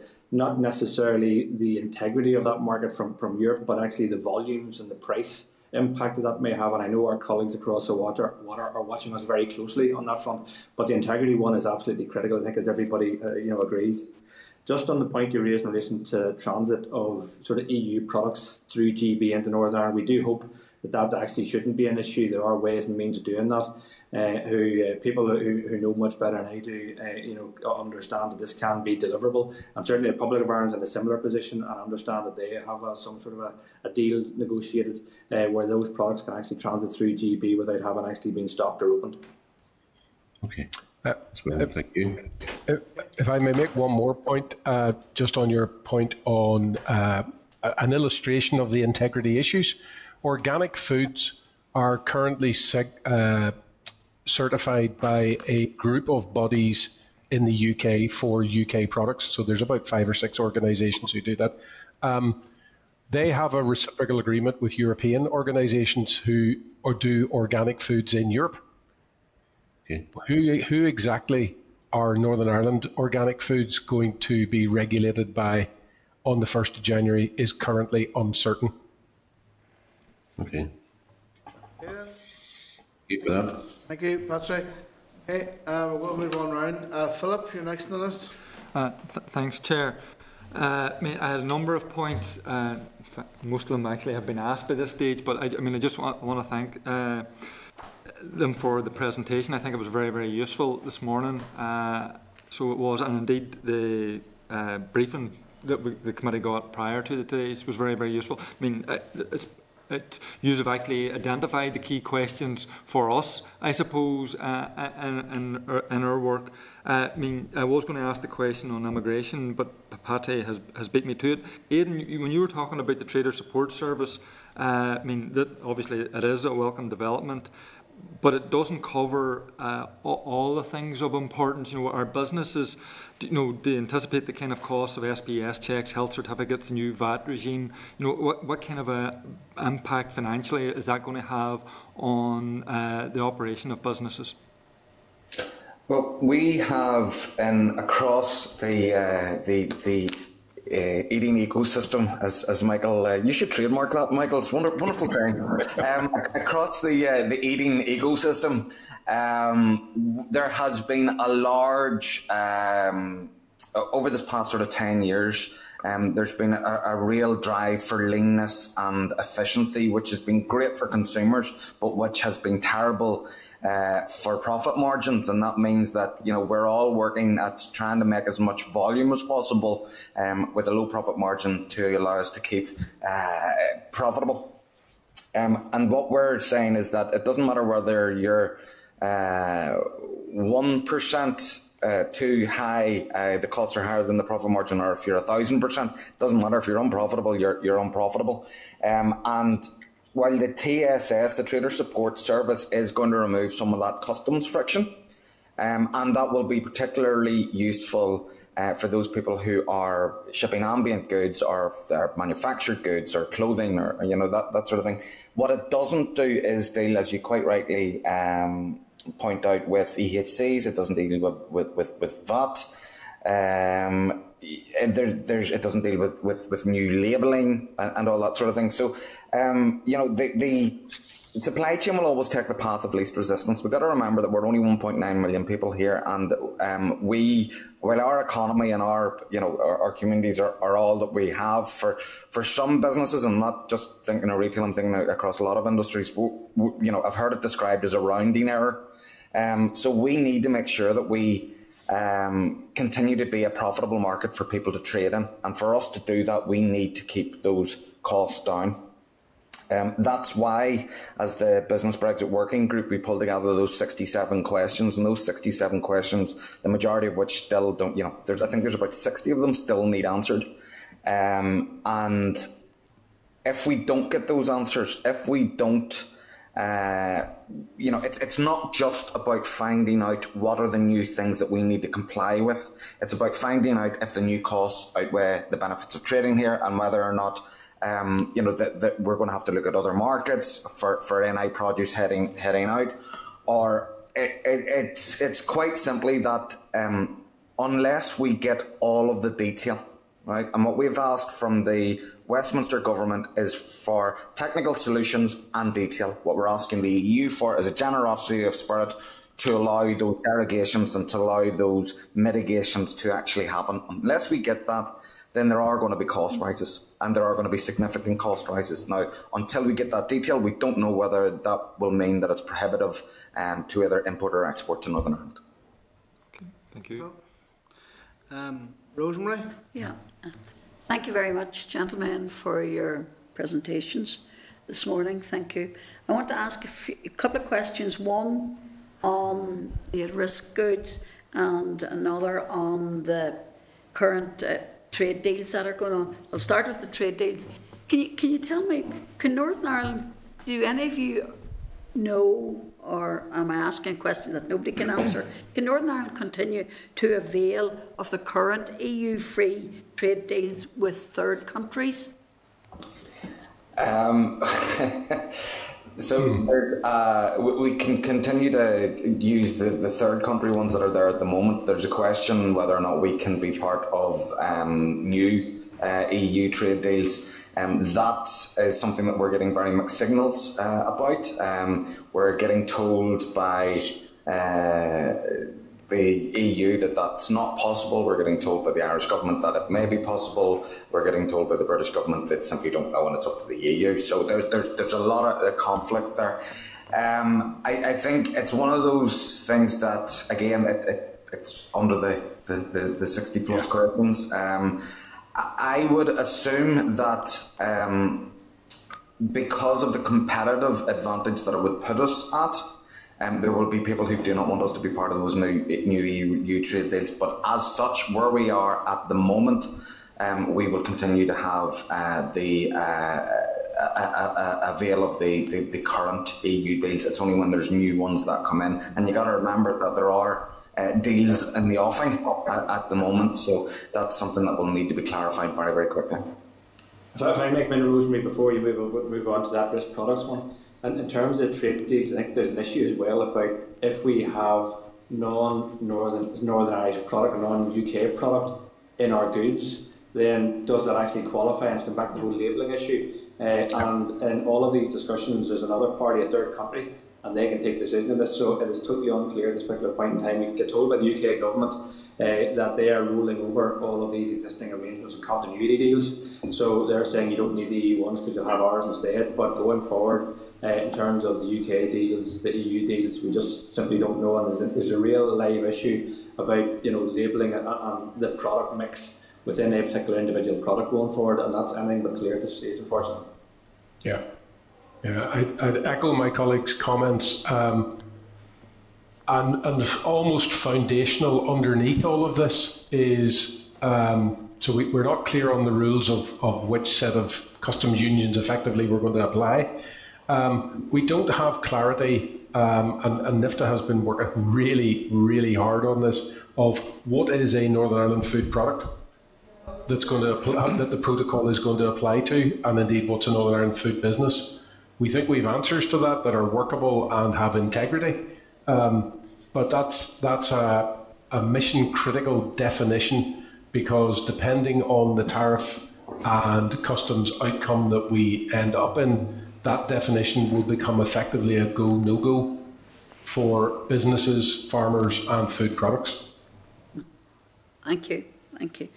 not necessarily the integrity of that market from, from Europe, but actually the volumes and the price impact that that may have. And I know our colleagues across the water, water are watching us very closely on that front, but the integrity one is absolutely critical, I think, as everybody uh, you know agrees. Just on the point you raised in relation to transit of sort of E U products through G B into Northern Ireland, we do hope that that actually shouldn't be an issue. There are ways and means of doing that. Uh, who uh, people who, who know much better than I do, uh, you know, understand that this can be deliverable. And certainly the Public of Ireland is in a similar position, and understand that they have uh, some sort of a, a deal negotiated uh, where those products can actually transit through G B without having actually been stopped or opened. Okay. Uh, well, if, thank you. If, if I may make one more point, uh, just on your point on uh, an illustration of the integrity issues. Organic foods are currently uh, certified by a group of bodies in the U K for U K products. So there's about five or six organisations who do that. Um, they have a reciprocal agreement with European organisations who or do organic foods in Europe. Who, who exactly are Northern Ireland organic foods going to be regulated by on the first of January is currently uncertain. Okay. Keep with that. Thank you, Patrick. Okay, uh, we'll move on round. Uh, Philip, you're next on the list. Uh, th thanks, Chair. Uh, I, mean, I had a number of points. Uh, most of them actually have been asked by this stage, but I, I mean, I just want, want to thank Uh, them for the presentation. I think it was very, very useful this morning. Uh, so it was, and indeed the uh, briefing that we, the committee got prior to the today's was very, very useful. I mean, it's, it's, you have actually identified the key questions for us, I suppose, uh, in, in, in our work. Uh, I mean, I was going to ask the question on immigration, but Pate has, has beat me to it. Aidan, when you were talking about the Trader Support Service, uh, I mean, that obviously it is a welcome development, but it doesn't cover uh, all the things of importance. You know, our businesses, you know, do anticipate the kind of costs of S B S checks, health certificates, the new V A T regime. You know, what, what kind of a impact financially is that going to have on uh, the operation of businesses? Well, we have um, across the uh, the the. Uh, eating ecosystem, as, as Michael, uh, you should trademark that, Michael, it's a wonderful thing. Um, across the, uh, the eating ecosystem, um, there has been a large, um, over this past sort of ten years, Um, there's been a, a real drive for leanness and efficiency, which has been great for consumers, but which has been terrible uh, for profit margins. And that means that, you know, we're all working at trying to make as much volume as possible um, with a low profit margin to allow us to keep uh, profitable. Um, and what we're saying is that it doesn't matter whether you're uh, one percent Uh, too high, uh, the costs are higher than the profit margin, or if you're a thousand percent, doesn't matter. If you're unprofitable, you're you're unprofitable. Um, and while the T S S, the Trader Support Service, is going to remove some of that customs friction, um, and that will be particularly useful uh, for those people who are shipping ambient goods or manufactured goods or clothing or, you know, that that sort of thing. What it doesn't do is deal, as you quite rightly Um, point out, with E H Cs. It doesn't deal with with with, with V A T. Um, there, there's it doesn't deal with with with new labelling and, and all that sort of thing. So, um, you know, the the supply chain will always take the path of least resistance. We've got to remember that we're only one point nine million people here, and um, we, well, our economy and our, you know, our, our communities are, are all that we have. For for some businesses, I'm not just thinking of retail, I'm thinking across a lot of industries. We, we, you know, I've heard it described as a rounding error. Um, so we need to make sure that we um, continue to be a profitable market for people to trade in, and for us to do that, we need to keep those costs down. Um, that's why, as the Business Brexit Working Group, we pulled together those sixty-seven questions, and those sixty-seven questions, the majority of which still don't, you know, there's, I think there's about sixty of them still need answered. Um, and if we don't get those answers, if we don't, uh, you know, it's, it's not just about finding out what are the new things that we need to comply with. It's about finding out if the new costs outweigh the benefits of trading here, and whether or not Um, you know, that, that we're going to have to look at other markets for, for N I produce heading heading out, or it, it, it's it's quite simply that um, unless we get all of the detail right, and what we've asked from the Westminster government is for technical solutions and detail. What we're asking the E U for is a generosity of spirit to allow those derogations and to allow those mitigations to actually happen. Unless we get that, then there are going to be cost rises, and there are going to be significant cost rises. Now, until we get that detail, we don't know whether that will mean that it's prohibitive um, to either import or export to Northern Ireland. Okay, thank you. Um, Rosemary? Yeah. Thank you very much, gentlemen, for your presentations this morning. Thank you. I want to ask a, few, a couple of questions, one on the at-risk goods and another on the current uh, trade deals that are going on. I'll start with the trade deals. Can you, can you tell me, can Northern Ireland, do any of you know, or am I asking a question that nobody can answer, can Northern Ireland continue to avail of the current E U free trade deals with third countries? Um, so hmm. uh, we can continue to use the, the third country ones that are there at the moment. There's a question whether or not we can be part of um, new uh, E U trade deals. Um, that is something that we're getting very mixed signals uh, about. Um, we're getting told by uh, the E U that that's not possible. We're getting told by the Irish government that it may be possible. We're getting told by the British government that simply don't know, and it's up to the E U. So there's there's, there's a lot of conflict there. Um, I, I think it's one of those things that, again, it, it, it's under the, the, the, the sixty plus yeah. curtains. Um, I would assume that um, because of the competitive advantage that it would put us at, Um, there will be people who do not want us to be part of those new new E U trade deals. But as such, where we are at the moment, um, we will continue to have uh, the uh, a, a, a veil of the, the, the current E U deals. It's only when there's new ones that come in. And you got to remember that there are uh, deals in the offing at, at the moment. So that's something that will need to be clarified very, very quickly. So if I make my Rosemary before you move, move on to that risk products one. And in terms of trade deals, I think there's an issue as well about if we have non-Northern Northern Irish product, non-U K product in our goods, then does that actually qualify? And it's come back to the whole labelling issue. Uh, and in all of these discussions, there's another party, a third country, and they can take decision on this. So it is totally unclear at this particular point in time. You can get told by the U K government uh, that they are rolling over all of these existing arrangements and continuity deals. So they're saying you don't need the E U ones because you'll have ours instead, but going forward, Uh, in terms of the U K deals, the E U deals, we just simply don't know, and there's a, there's a real live issue about you know labelling and, and the product mix within a particular individual product going forward, and that's anything but clear at this stage, unfortunately. Yeah, yeah, I, I'd echo my colleagues' comments, um, and and almost foundational underneath all of this is um, so we, we're not clear on the rules of of which set of customs unions effectively we're going to apply. Um, we don't have clarity, um, and, and NIFDA has been working really, really hard on this, of what is a Northern Ireland food product that's going to apply, that the protocol is going to apply to, and indeed what's a Northern Ireland food business. We think we have answers to that that are workable and have integrity, um, but that's, that's a, a mission-critical definition, because depending on the tariff and customs outcome that we end up in, that definition will become effectively a go, no go for businesses, farmers, and food products. Thank you, thank you.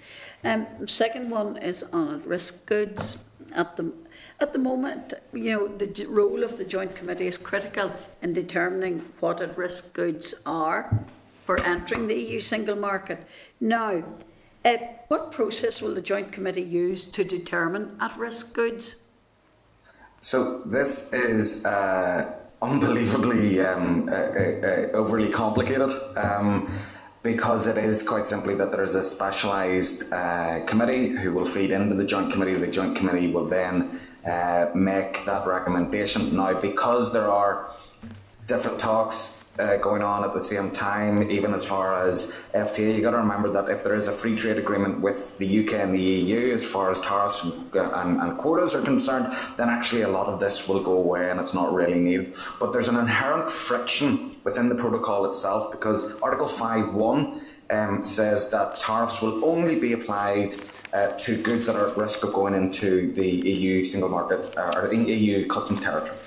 Um, second one is on at-risk goods. At the at the moment, you know, the role of the Joint Committee is critical in determining what at-risk goods are for entering the E U single market. Now, uh, what process will the Joint Committee use to determine at-risk goods? So this is uh, unbelievably um, uh, uh, uh, overly complicated, um, because it is quite simply that there is a specialised uh, committee who will feed into the Joint Committee. The Joint Committee will then uh, make that recommendation. Now, because there are different talks uh, going on at the same time, even as far as F T A, you've got to remember that if there is a free trade agreement with the U K and the E U as far as tariffs and And, and quotas are concerned, then actually a lot of this will go away and it's not really needed. But there's an inherent friction within the protocol itself, because Article five point one um, says that tariffs will only be applied uh, to goods that are at risk of going into the E U single market uh, or E U customs territory.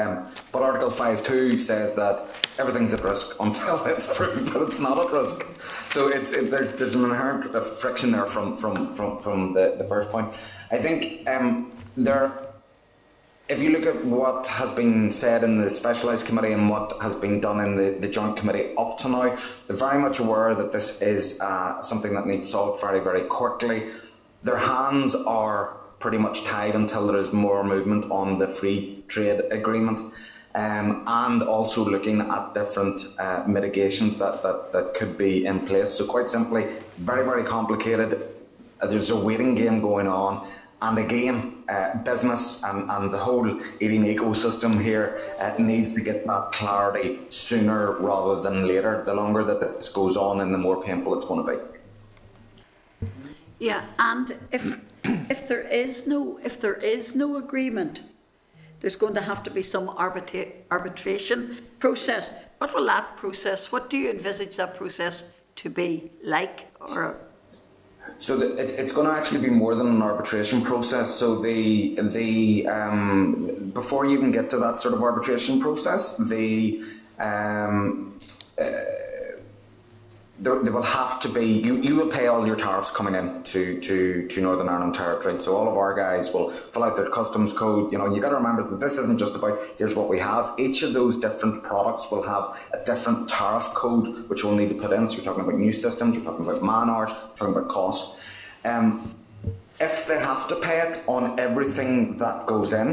Um, but Article five point two says that everything's at risk until it's proved that it's not at risk. So it's, it, there's, there's an inherent friction there from, from, from, from the, the first point. I think um, there, if you look at what has been said in the Specialised Committee and what has been done in the, the Joint Committee up to now, they're very much aware that this is uh, something that needs solved very, very quickly. Their hands are pretty much tied until there is more movement on the free trade agreement, um, and also looking at different uh, mitigations that, that, that could be in place. So quite simply, very, very complicated. There's a waiting game going on. And again, uh, business and, and the whole eating ecosystem here uh, needs to get that clarity sooner rather than later. The longer that this goes on, and the more painful it's going to be. Yeah, and if If there is no, if there is no agreement, there's going to have to be some arbitra arbitration process. What will that process? What do you envisage that process to be like? Or so the, it's it's going to actually be more than an arbitration process. So the the um, before you even get to that sort of arbitration process, the. Um, uh, There, there will have to be, you, you will pay all your tariffs coming in to, to, to Northern Ireland territory. So all of our guys will fill out their customs code. You know, you've got to remember that this isn't just about, here's what we have. Each of those different products will have a different tariff code, which we'll need to put in. So you're talking about new systems, you're talking about man hours, you're talking about cost. Um, if they have to pay it on everything that goes in,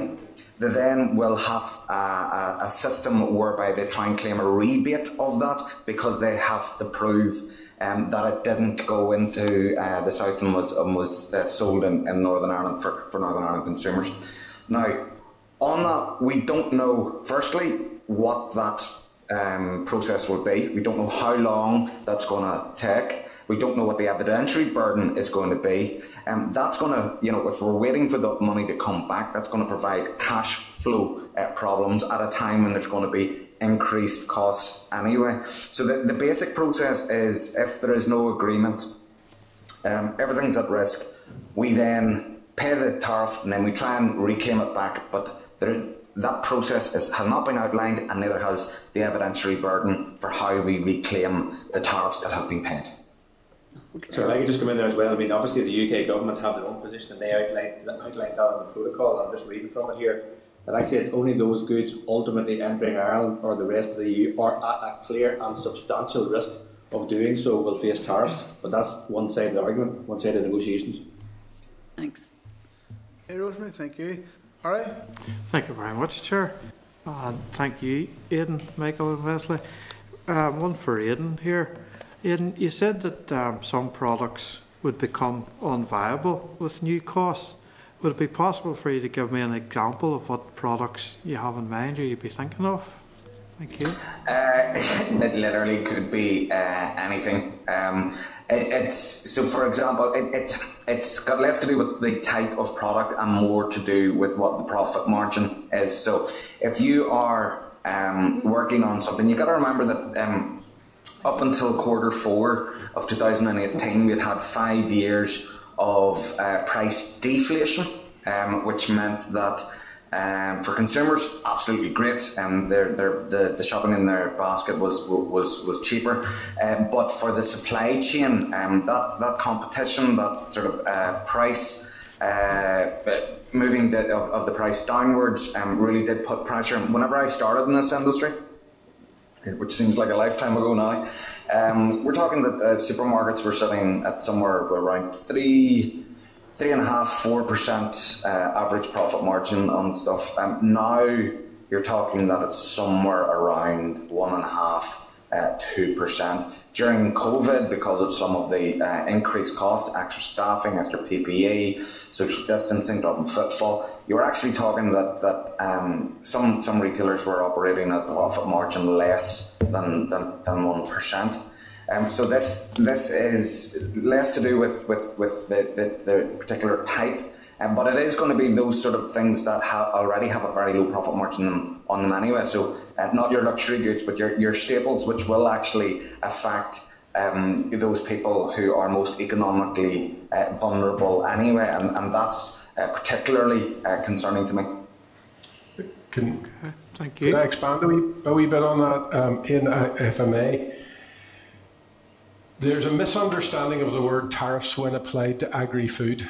they then will have a, a, a system whereby they try and claim a rebate of that, because they have to prove um, that it didn't go into uh, the south and was, and was uh, sold in, in Northern Ireland for, for Northern Ireland consumers. Now, on that, we don't know, firstly, what that um, process will be. We don't know how long that's going to take. We don't know what the evidentiary burden is going to be. Um, that's going to, you know, if we're waiting for the money to come back, that's going to provide cash flow uh, problems at a time when there's going to be increased costs anyway. So the, the basic process is, if there is no agreement, um, everything's at risk. We then pay the tariff and then we try and reclaim it back. But there, That process is, has not been outlined, and neither has the evidentiary burden for how we reclaim the tariffs that have been paid. Okay. So if I could just come in there as well, I mean, obviously the U K government have their own position, and they outlined, outlined that in the protocol, and I'm just reading from it here, and I said only those goods ultimately entering Ireland or the rest of the E U are at a clear and substantial risk of doing so will face tariffs. But that's one side of the argument, one side of the negotiations. Thanks. Hey, Rosemary, thank you. All right. Thank you very much, Chair. Uh, thank you, Aidan, Michael and Wesley. Uh, one for Aidan here. Aidan, you said that um, some products would become unviable with new costs. Would it be possible for you to give me an example of what products you have in mind or you'd be thinking of? Thank you. Uh, it literally could be uh, anything. Um, it, it's, so, for example, it, it, it's got less to do with the type of product and more to do with what the profit margin is. So if you are um, working on something, you've got to remember that um, up until quarter four of two thousand eighteen, we had had five years of uh, price deflation, um, which meant that Um, for consumers, absolutely great. Um, their, their, the, the shopping in their basket was was was cheaper. Um, but for the supply chain, um, that that competition, that sort of uh, price uh, moving the, of, of the price downwards, um, really did put pressure. And whenever I started in this industry, which seems like a lifetime ago now, um, we're talking that uh, supermarkets were sitting at somewhere around three. Three and a half, four percent uh, average profit margin on stuff. Um, now you're talking that it's somewhere around one and a half, uh, two percent. During COVID, because of some of the uh, increased costs, extra staffing, extra P P E, social distancing, drop in footfall, you were actually talking that that um, some some retailers were operating at profit margin less than than than one percent. Um, so this this is less to do with with with the the, the particular type, um, but it is going to be those sort of things that ha already have a very low profit margin on them anyway. So uh, not your luxury goods, but your your staples, which will actually affect um, those people who are most economically uh, vulnerable anyway, and and that's uh, particularly uh, concerning to me. Can okay, thank you. Can I expand a wee a wee bit on that, um, in uh, if I may? There's a misunderstanding of the word tariffs when applied to agri-food.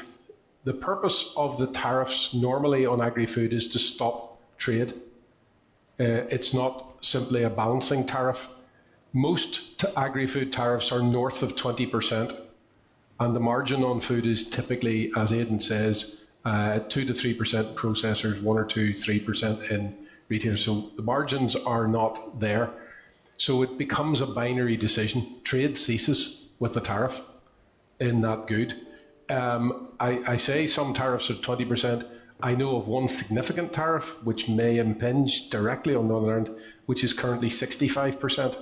The purpose of the tariffs normally on agri-food is to stop trade. Uh, it's not simply a balancing tariff. Most agri-food tariffs are north of twenty percent, and the margin on food is typically, as Aidan says, uh, two to three percent processors, one or two, three percent in retailers. So the margins are not there. So it becomes a binary decision. Trade ceases with the tariff in that good. Um, I, I say some tariffs are twenty percent. I know of one significant tariff which may impinge directly on Northern Ireland, which is currently sixty-five percent.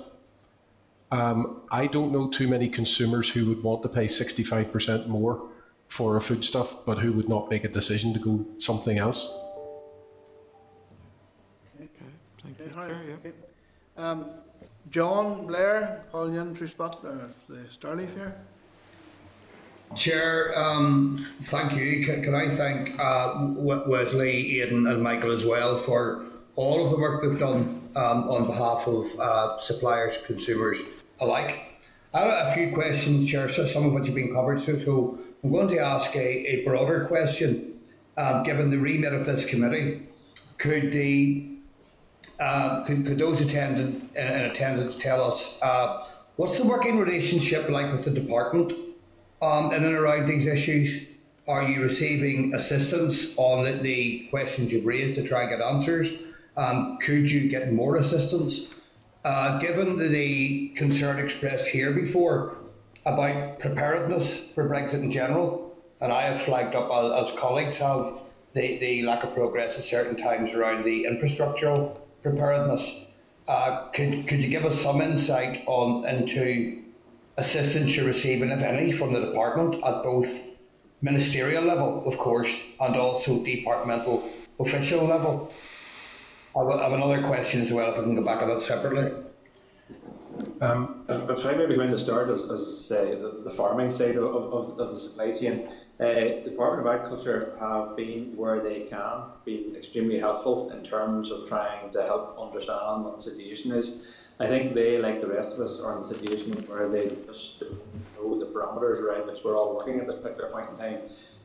Um, I don't know too many consumers who would want to pay sixty-five percent more for a foodstuff, but who would not make a decision to go something else. Okay, thank you. Hi, yeah. um, John Blair, calling in to spot uh, the Starleaf here. Chair, um, thank you. Can, can I thank uh, Wesley, Aidan and Michael as well for all of the work they've done um, on behalf of uh, suppliers, consumers alike. I have a few questions, Chair, so some of which have been covered, so, so I'm going to ask a, a broader question. Uh, given the remit of this committee, could the Uh, could, could those attendant, in, in attendance tell us uh, what's the working relationship like with the department um, in and around these issues? Are you receiving assistance on the, the questions you've raised to try and get answers? Um, could you get more assistance? Uh, given the concern expressed here before about preparedness for Brexit in general, and I have flagged up, as, as colleagues have, the, the lack of progress at certain times around the infrastructural preparedness. Uh, could, could you give us some insight on into assistance you're receiving, if any, from the department at both ministerial level, of course, and also departmental official level? I, will, I have another question as well, if we can go back on that separately. Um, if I maybe going to start as, as uh, the, the farming side of, of, of the supply chain, the uh, Department of Agriculture have been, where they can, been extremely helpful in terms of trying to help understand what the situation is. I think they, like the rest of us, are in a situation where they just don't know the parameters around which we're all working at this particular point in time.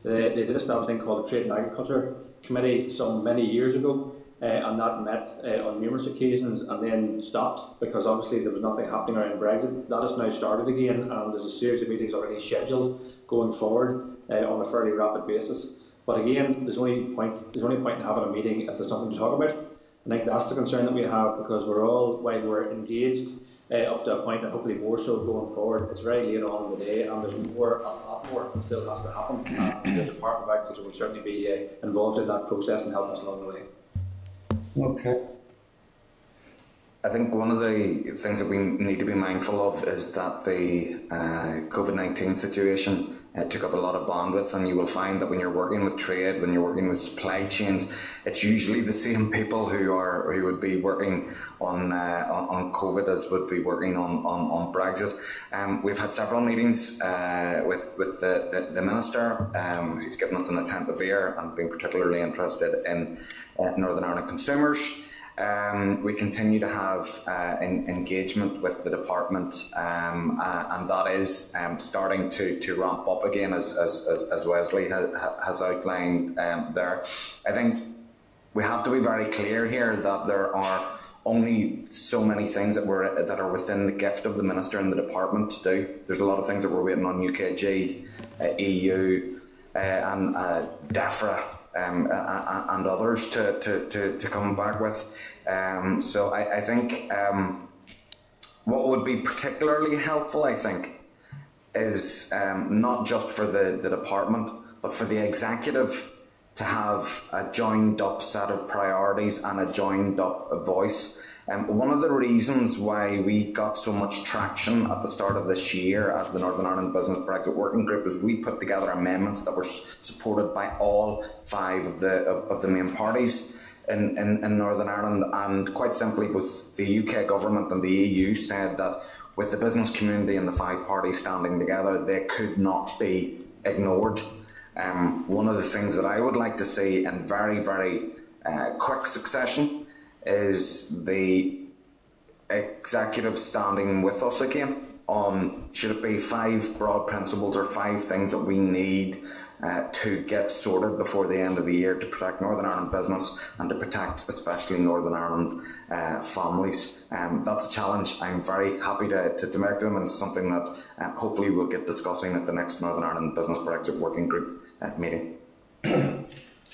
They, they did establish a thing called the Trade and Agriculture Committee some many years ago, uh, and that met uh, on numerous occasions and then stopped because obviously there was nothing happening around Brexit. That has now started again, and there's a series of meetings already scheduled going forward uh, on a fairly rapid basis. But again, there's only point there's only point in having a meeting if there's nothing to talk about. I think that's the concern that we have, because we're all, while we're engaged uh, up to a point, and hopefully more so going forward, it's very late on in the day and there's more, a lot more still has to happen. And the Department of Agriculture will certainly be uh, involved in that process and help us along the way. Okay. I think one of the things that we need to be mindful of is that the uh, COVID nineteen situation It took up a lot of bandwidth, and you will find that when you're working with trade, when you're working with supply chains, it's usually the same people who are who would be working on uh, on, on COVID as would be working on on, on Brexit. Um, we've had several meetings uh, with with the the, the minister, um, who's given us an attentive ear and been particularly interested in uh, Northern Ireland consumers. Um, we continue to have uh, in, engagement with the department, um, uh, and that is um, starting to, to ramp up again, as, as, as Wesley has, has outlined um, there. I think we have to be very clear here that there are only so many things that were that are within the gift of the minister and the department to do. There's a lot of things that we're waiting on U K G, uh, E U, uh, and uh, DAERA. Um, and others to, to, to, to come back with. Um, so I, I think um, what would be particularly helpful, I think, is um, not just for the, the department, but for the executive to have a joined up set of priorities and a joined up voice. Um, one of the reasons why we got so much traction at the start of this year as the Northern Ireland Business Brexit Working Group is we put together amendments that were supported by all five of the of, of the main parties in, in, in Northern Ireland, and quite simply both the U K government and the E U said that with the business community and the five parties standing together, they could not be ignored. Um, one of the things that I would like to see in very, very uh, quick succession is the executive standing with us again on should it be five broad principles or five things that we need uh, to get sorted before the end of the year to protect Northern Ireland business and to protect especially Northern Ireland uh, families. Um, that's a challenge. I'm very happy to, to, to make them, and it's something that uh, hopefully we'll get discussing at the next Northern Ireland Business Brexit Working Group uh, meeting.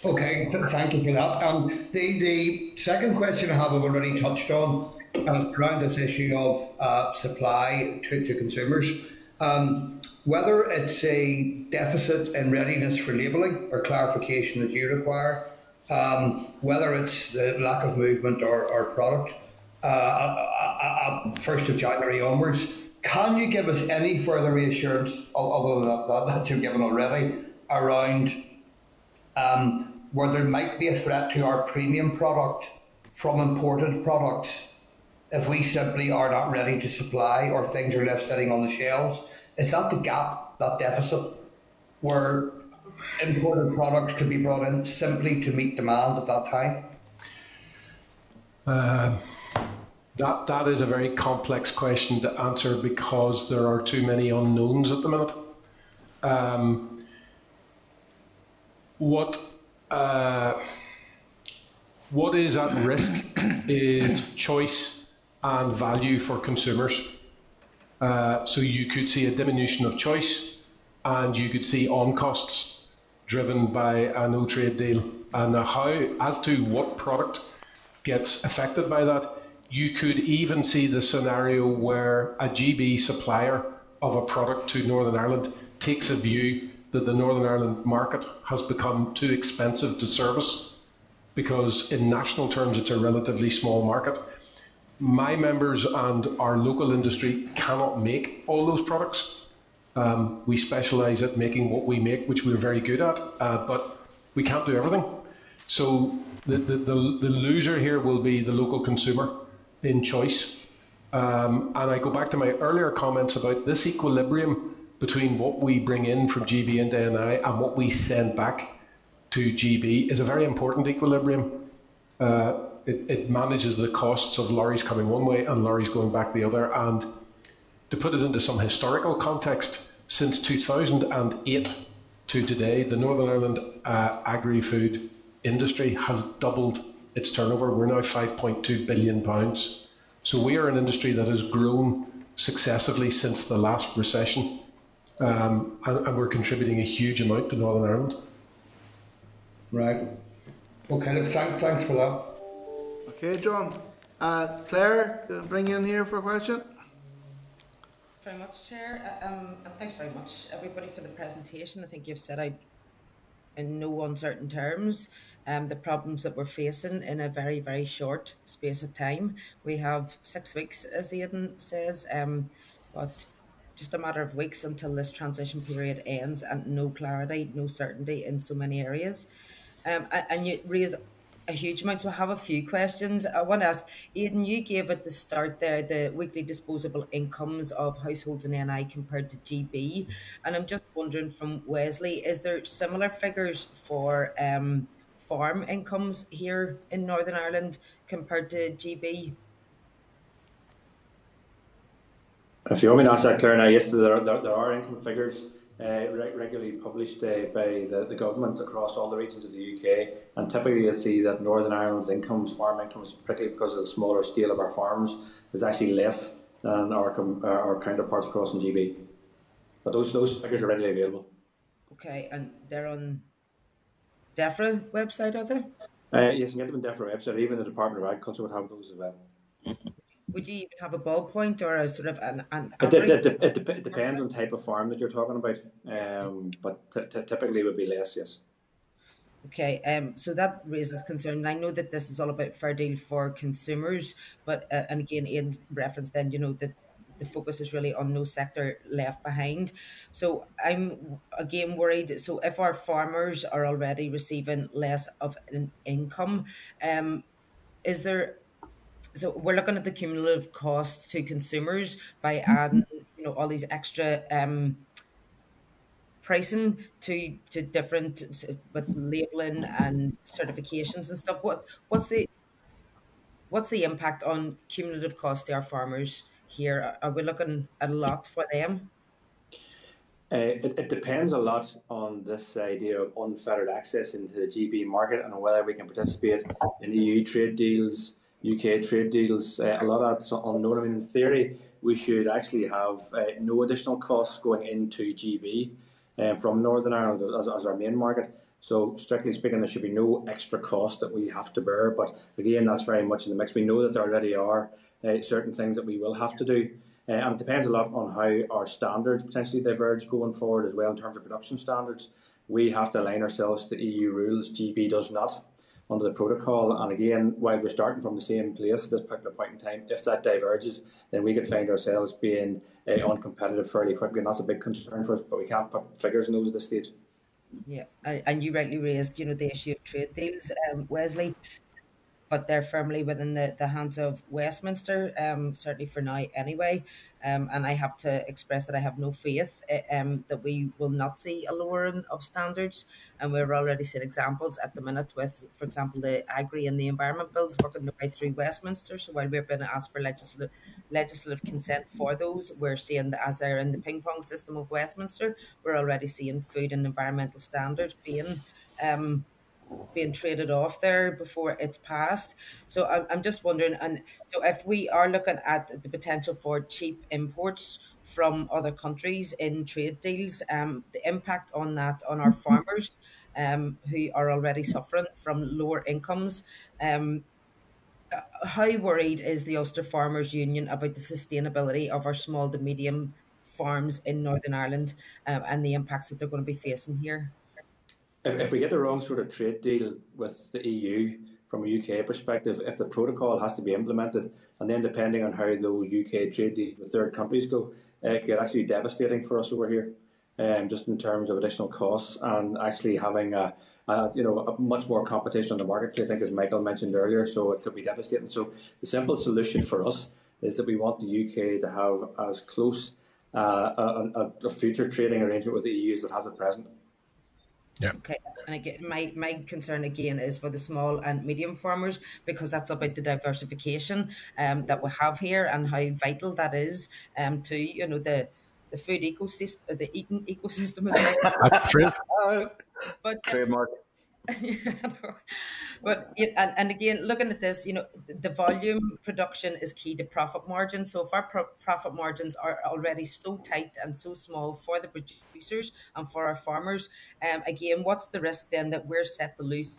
Okay, th thank you for that. Um, the, the second question I have I've already touched on, and it's around this issue of uh, supply to, to consumers. Um, whether it's a deficit in readiness for labelling or clarification that you require, um, whether it's the lack of movement or, or product, uh, uh, uh, first of January onwards, can you give us any further reassurance, other than that, that you've given already, around um, where there might be a threat to our premium product from imported products if we simply are not ready to supply or things are left sitting on the shelves? Is that the gap, that deficit, where imported products could be brought in simply to meet demand at that time? Uh, that, that is a very complex question to answer because there are too many unknowns at the minute. Um, what Uh, what is at risk is choice and value for consumers. Uh, so you could see a diminution of choice, and you could see on costs driven by a no trade deal. And how, as to what product gets affected by that, you could even see the scenario where a G B supplier of a product to Northern Ireland takes a view that the Northern Ireland market has become too expensive to service, because in national terms it's a relatively small market. My members and our local industry cannot make all those products. Um, we specialise at making what we make, which we're very good at, uh, but we can't do everything. So the, the, the, the loser here will be the local consumer in choice. Um, and I go back to my earlier comments about this equilibrium between what we bring in from G B into N I and what we send back to G B is a very important equilibrium. Uh, it, it manages the costs of lorries coming one way and lorries going back the other. And to put it into some historical context, since two thousand eight to today, the Northern Ireland uh, agri-food industry has doubled its turnover. We're now five point two billion pounds. So we are an industry that has grown successively since the last recession, um, and, and we're contributing a huge amount to Northern Ireland. Right. Okay, thank, thanks for that. Okay, John. Uh, Claire, bring you in here for a question. Thanks very much, Chair. Um, and thanks very much, everybody, for the presentation. I think you've set out in no uncertain terms Um, the problems that we're facing in a very, very short space of time. We have six weeks, as Aidan says, um, but just a matter of weeks until this transition period ends, and no clarity, no certainty in so many areas. Um, and you raise a huge amount, so I have a few questions. I want to ask, Aidan, you gave at the start there the weekly disposable incomes of households in N I compared to G B, and I'm just wondering from Wesley, is there similar figures for um, farm incomes here in Northern Ireland compared to G B? If you want me to answer that, Claire, now, yes, there are, there, there are income figures uh, re regularly published uh, by the, the government across all the regions of the U K, and typically you'll see that Northern Ireland's incomes, farm incomes, particularly because of the smaller scale of our farms, is actually less than our, our counterparts across in G B. But those, those figures are readily available. Okay, and they're on DAERA website, are there? Uh, yes, you can get them on DAERA website. Even the Department of Agriculture would have those available. Would you even have a ballpoint or a sort of an? an it, it, it, it, it, it depends on the type of farm that you're talking about, um, but t t typically it would be less, yes. Okay, um, so that raises concern. And I know that this is all about fair deal for consumers, but uh, and again, in reference, then you know that the focus is really on no sector left behind. So I'm again worried. So if our farmers are already receiving less of an income, um, is there? So we're looking at the cumulative costs to consumers by adding, you know, all these extra um, pricing to to different with labeling and certifications and stuff. What what's the what's the impact on cumulative cost to our farmers here? Are we looking a lot for them? Uh, it, it depends a lot on this idea of unfettered access into the G B market and whether we can participate in E U trade deals, U K trade deals. Uh, a lot of that's unknown. I mean, in theory, we should actually have uh, no additional costs going into G B uh, from Northern Ireland as, as our main market. So strictly speaking, there should be no extra cost that we have to bear. But again, that's very much in the mix. We know that there already are Uh, certain things that we will have to do, uh, and it depends a lot on how our standards potentially diverge going forward as well in terms of production standards. We have to align ourselves to E U rules. G B does not under the protocol, and again, while we're starting from the same place at this particular point in time, if that diverges, then we could find ourselves being uh, uncompetitive fairly quickly, and that's a big concern for us, but we can't put figures in those at this stage. Yeah, and you rightly raised, you know, the issue of trade deals, um, Wesley, but they're firmly within the, the hands of Westminster, um, certainly for now anyway. Um, and I have to express that I have no faith um, that we will not see a lowering of standards. And we're already seeing examples at the minute with, for example, the Agri and the Environment bills working their way through Westminster. So while we've been asked for legislative, legislative consent for those, we're seeing that as they're in the ping pong system of Westminster, we're already seeing food and environmental standards being um, being traded off there before it's passed. So I'm, I'm just wondering, and so if we are looking at the potential for cheap imports from other countries in trade deals, um, the impact on that on our farmers um, who are already suffering from lower incomes, um, how worried is the Ulster Farmers Union about the sustainability of our small to medium farms in Northern Ireland um, and the impacts that they're going to be facing here? If, if we get the wrong sort of trade deal with the E U from a U K perspective, if the protocol has to be implemented, and then depending on how those U K trade deals with third countries go, uh, it could actually be devastating for us over here, um, just in terms of additional costs and actually having a, a you know a much more competition on the market, I think, as Michael mentioned earlier. So it could be devastating. So the simple solution for us is that we want the U K to have as close uh, a, a future trading arrangement with the E U as it has at present. Yeah. Okay. And again, my, my concern again is for the small and medium farmers, because that's about the diversification um, that we have here and how vital that is um, to, you know, the, the food ecosystem, the eating ecosystem. That's true. Uh, but, Trademark. But and, and again, looking at this, you know, the volume production is key to profit margin. So if our pro profit margins are already so tight and so small for the producers and for our farmers, um, again, what's the risk then that we're set to lose?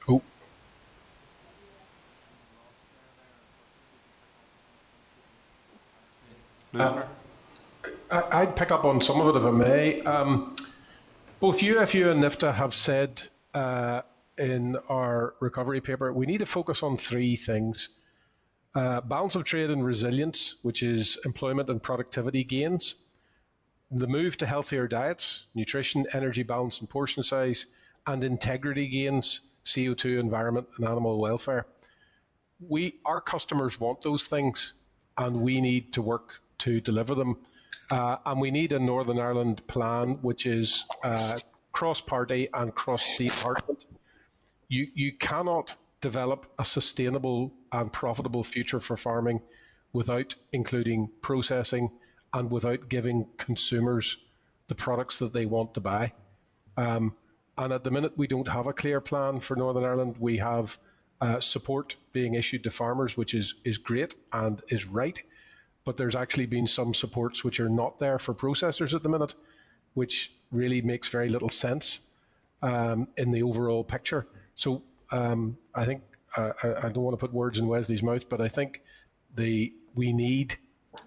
Cool. Uh, I'd pick up on some of it if I may. Um, Both U F U and NIFDA have said uh, in our recovery paper, we need to focus on three things. Uh, balance of trade and resilience, which is employment and productivity gains. The move to healthier diets, nutrition, energy balance and portion size, and integrity gains, C O two, environment and animal welfare. We, our customers want those things, and we need to work to deliver them. Uh, and we need a Northern Ireland plan which is uh, cross-party and cross-department. You, you cannot develop a sustainable and profitable future for farming without including processing and without giving consumers the products that they want to buy. Um, and at the minute, we don't have a clear plan for Northern Ireland. We have uh, support being issued to farmers, which is, is great and is right. But there's actually been some supports which are not there for processors at the minute, which really makes very little sense um, in the overall picture. So um, I think, uh, I don't want to put words in Wesley's mouth, but I think the, we need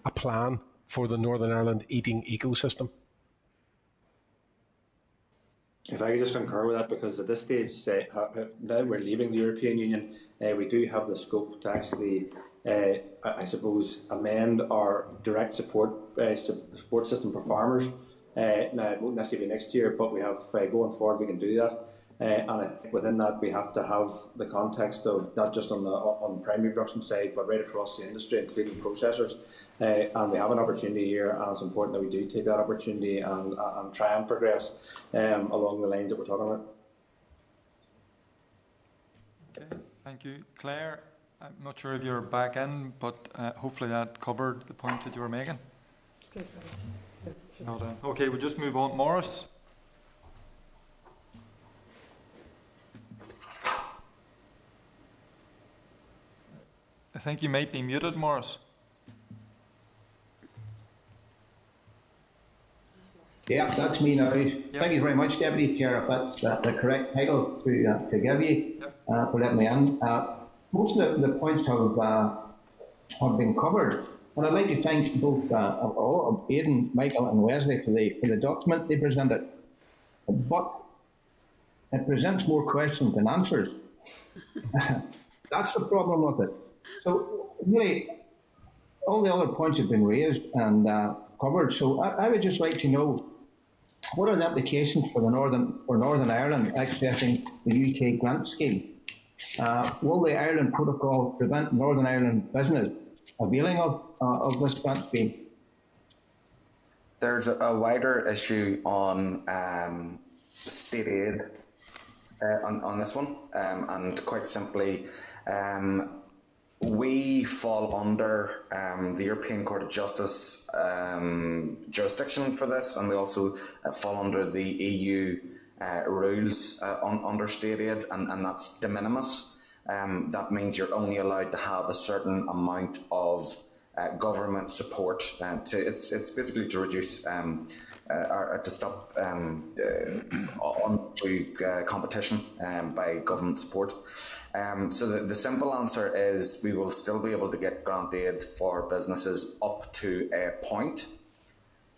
a plan for the Northern Ireland eating ecosystem. If I could just concur with that, because at this stage, uh, now we're leaving the European Union, uh, we do have the scope to actually Uh, I suppose, amend our direct support uh, support system for farmers. Uh, now, it won't necessarily be next year, but we have, uh, going forward, we can do that. Uh, and I think within that, we have to have the context of not just on the on the primary production side, but right across the industry, including processors. Uh, and we have an opportunity here, and it's important that we do take that opportunity and, and try and progress um, along the lines that we're talking about. Okay, thank you. Claire? I'm not sure if you're back in, but uh, hopefully that covered the point that you were making. Well done. Okay, we'll just move on. Morris. I think you might be muted, Morris. Yeah, that's me now. Yep. Thank you very much, Deputy Chair. If that's uh, the correct title to, uh, to give you yep. uh, for letting me in. Uh, Most of the, the points have, uh, have been covered, and I'd like to thank both uh, all of Aidan, Michael and Wesley for the, for the document they presented. But it presents more questions than answers. That's the problem with it. So really, all the other points have been raised and uh, covered, so I, I would just like to know what are the implications for, the Northern, for Northern Ireland accessing the U K grant scheme? Uh, will the Ireland Protocol prevent Northern Ireland business availing of, uh, of this grant scheme? There's a wider issue on um, state aid uh, on, on this one, um, and quite simply, um, we fall under um, the European Court of Justice um, jurisdiction for this, and we also uh, fall under the E U Uh, rules uh, on, under state aid, and, and that's de minimis. Um, that means you're only allowed to have a certain amount of uh, government support. Uh, to, it's, it's basically to reduce um, uh, or to stop um, uh, onto uh, competition um, by government support. Um, so the, the simple answer is we will still be able to get grant aid for businesses up to a point.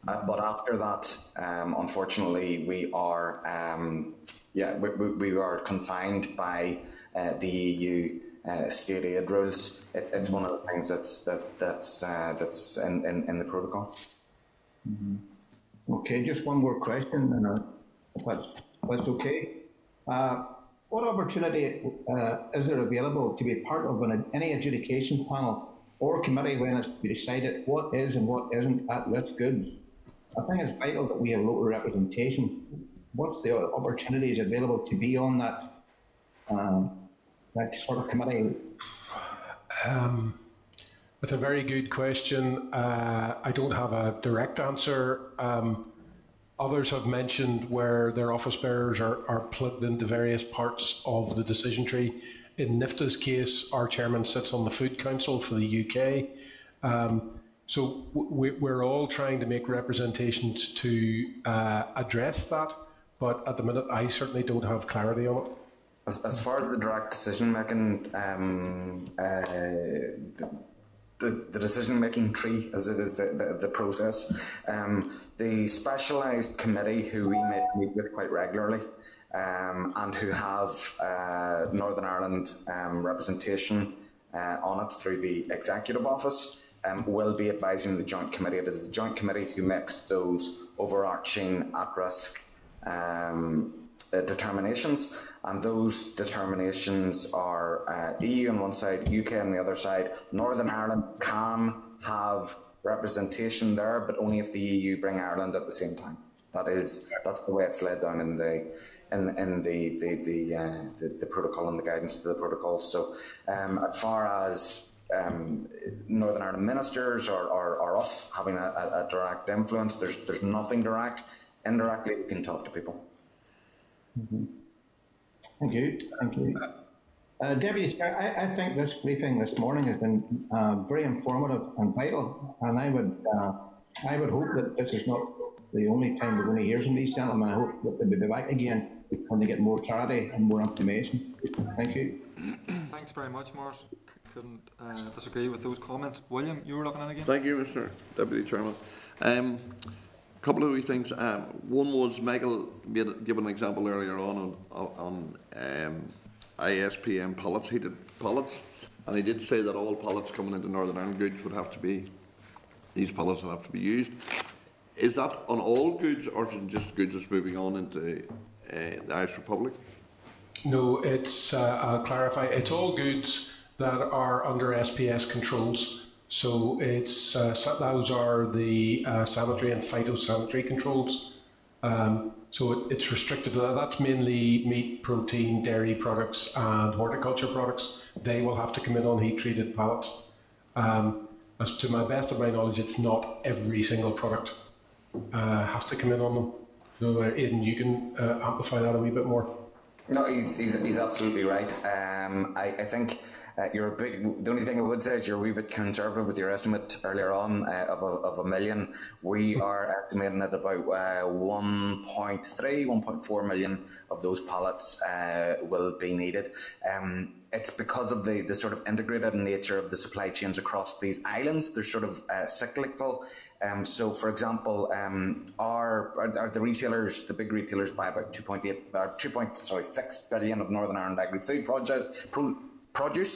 Uh, but after that, um, unfortunately, we are um, yeah we, we, we are confined by uh, the E U uh, state aid rules. It, it's one of the things that's that that's uh, that's in, in, in the protocol. Mm-hmm. Okay, just one more question, and uh, if that's, if that's okay. Uh, What opportunity uh, is there available to be part of an, any adjudication panel or committee when it's to be decided what is and what isn't at-risk goods? I think it's vital that we have local representation. What's the opportunities available to be on that, um, that sort of committee? Um, that's a very good question. Uh, I don't have a direct answer. Um, Others have mentioned where their office bearers are, are plugged into various parts of the decision tree. In NIFDA's case, our chairman sits on the Food Council for the U K. Um, so we, we're all trying to make representations to uh, address that, but at the minute, I certainly don't have clarity on it. As, as far as the direct decision-making, um, uh, the, the, the decision-making tree, as it is the, the, the process, um, the specialised committee who we meet with quite regularly um, and who have uh, Northern Ireland um, representation uh, on it through the Executive Office um, will be advising the Joint Committee. It is the Joint Committee who makes those overarching at-risk um, uh, determinations, and those determinations are uh, E U on one side, U K on the other side. Northern Ireland can have representation there, but only if the E U bring Ireland at the same time. That is, that's the way it's laid down in the in in the the the, uh, the, the protocol and the guidance to the protocol. So, um, as far as um, Northern Ireland ministers or, or, or us having a, a direct influence, there's there's nothing direct. Indirectly, we can talk to people. Mm-hmm. Thank you. Thank you. Uh, Deputy Chair, I, I think this briefing this morning has been uh, very informative and vital, and I would uh, I would hope that this is not the only time we're going to hear from these gentlemen. I hope that they'll be back again when they get more clarity and more information. Thank you. Thanks very much, Morris. Couldn't uh, disagree with those comments. William, you were looking at again. Thank you, Mister Deputy Chairman. Um, a couple of wee things. Um, one was Michael made, gave an example earlier on on. on um, I S P M pallets, heated pallets, and he did say that all pallets coming into Northern Ireland goods would have to be, these pallets would have to be used. Is that on all goods, or is it just goods that's moving on into uh, the Irish Republic? No, it's, uh, I'll clarify, it's all goods that are under S P S controls. So it's, uh, those are the uh, sanitary and phytosanitary controls. Um, So it, it's restricted to that. That's mainly meat, protein, dairy products and horticulture products. They will have to come in on heat-treated pallets. Um, as to my best of my knowledge, it's not every single product uh, has to come in on them. So Aidan, you can uh, amplify that a wee bit more. No, he's, he's, he's absolutely right. Um, I, I think uh, you're a big, the only thing I would say is you're a wee bit conservative with your estimate earlier on uh, of, a, of a million. We are estimating at about uh, one point three, one point four million of those pallets uh, will be needed. Um, it's because of the, the sort of integrated nature of the supply chains across these islands. They're sort of uh, cyclical. Um, so, for example, um, our, our, our the retailers, the big retailers, buy about two point eight, or two point, sorry, six billion of Northern Ireland agri-food produce. Pro, produce.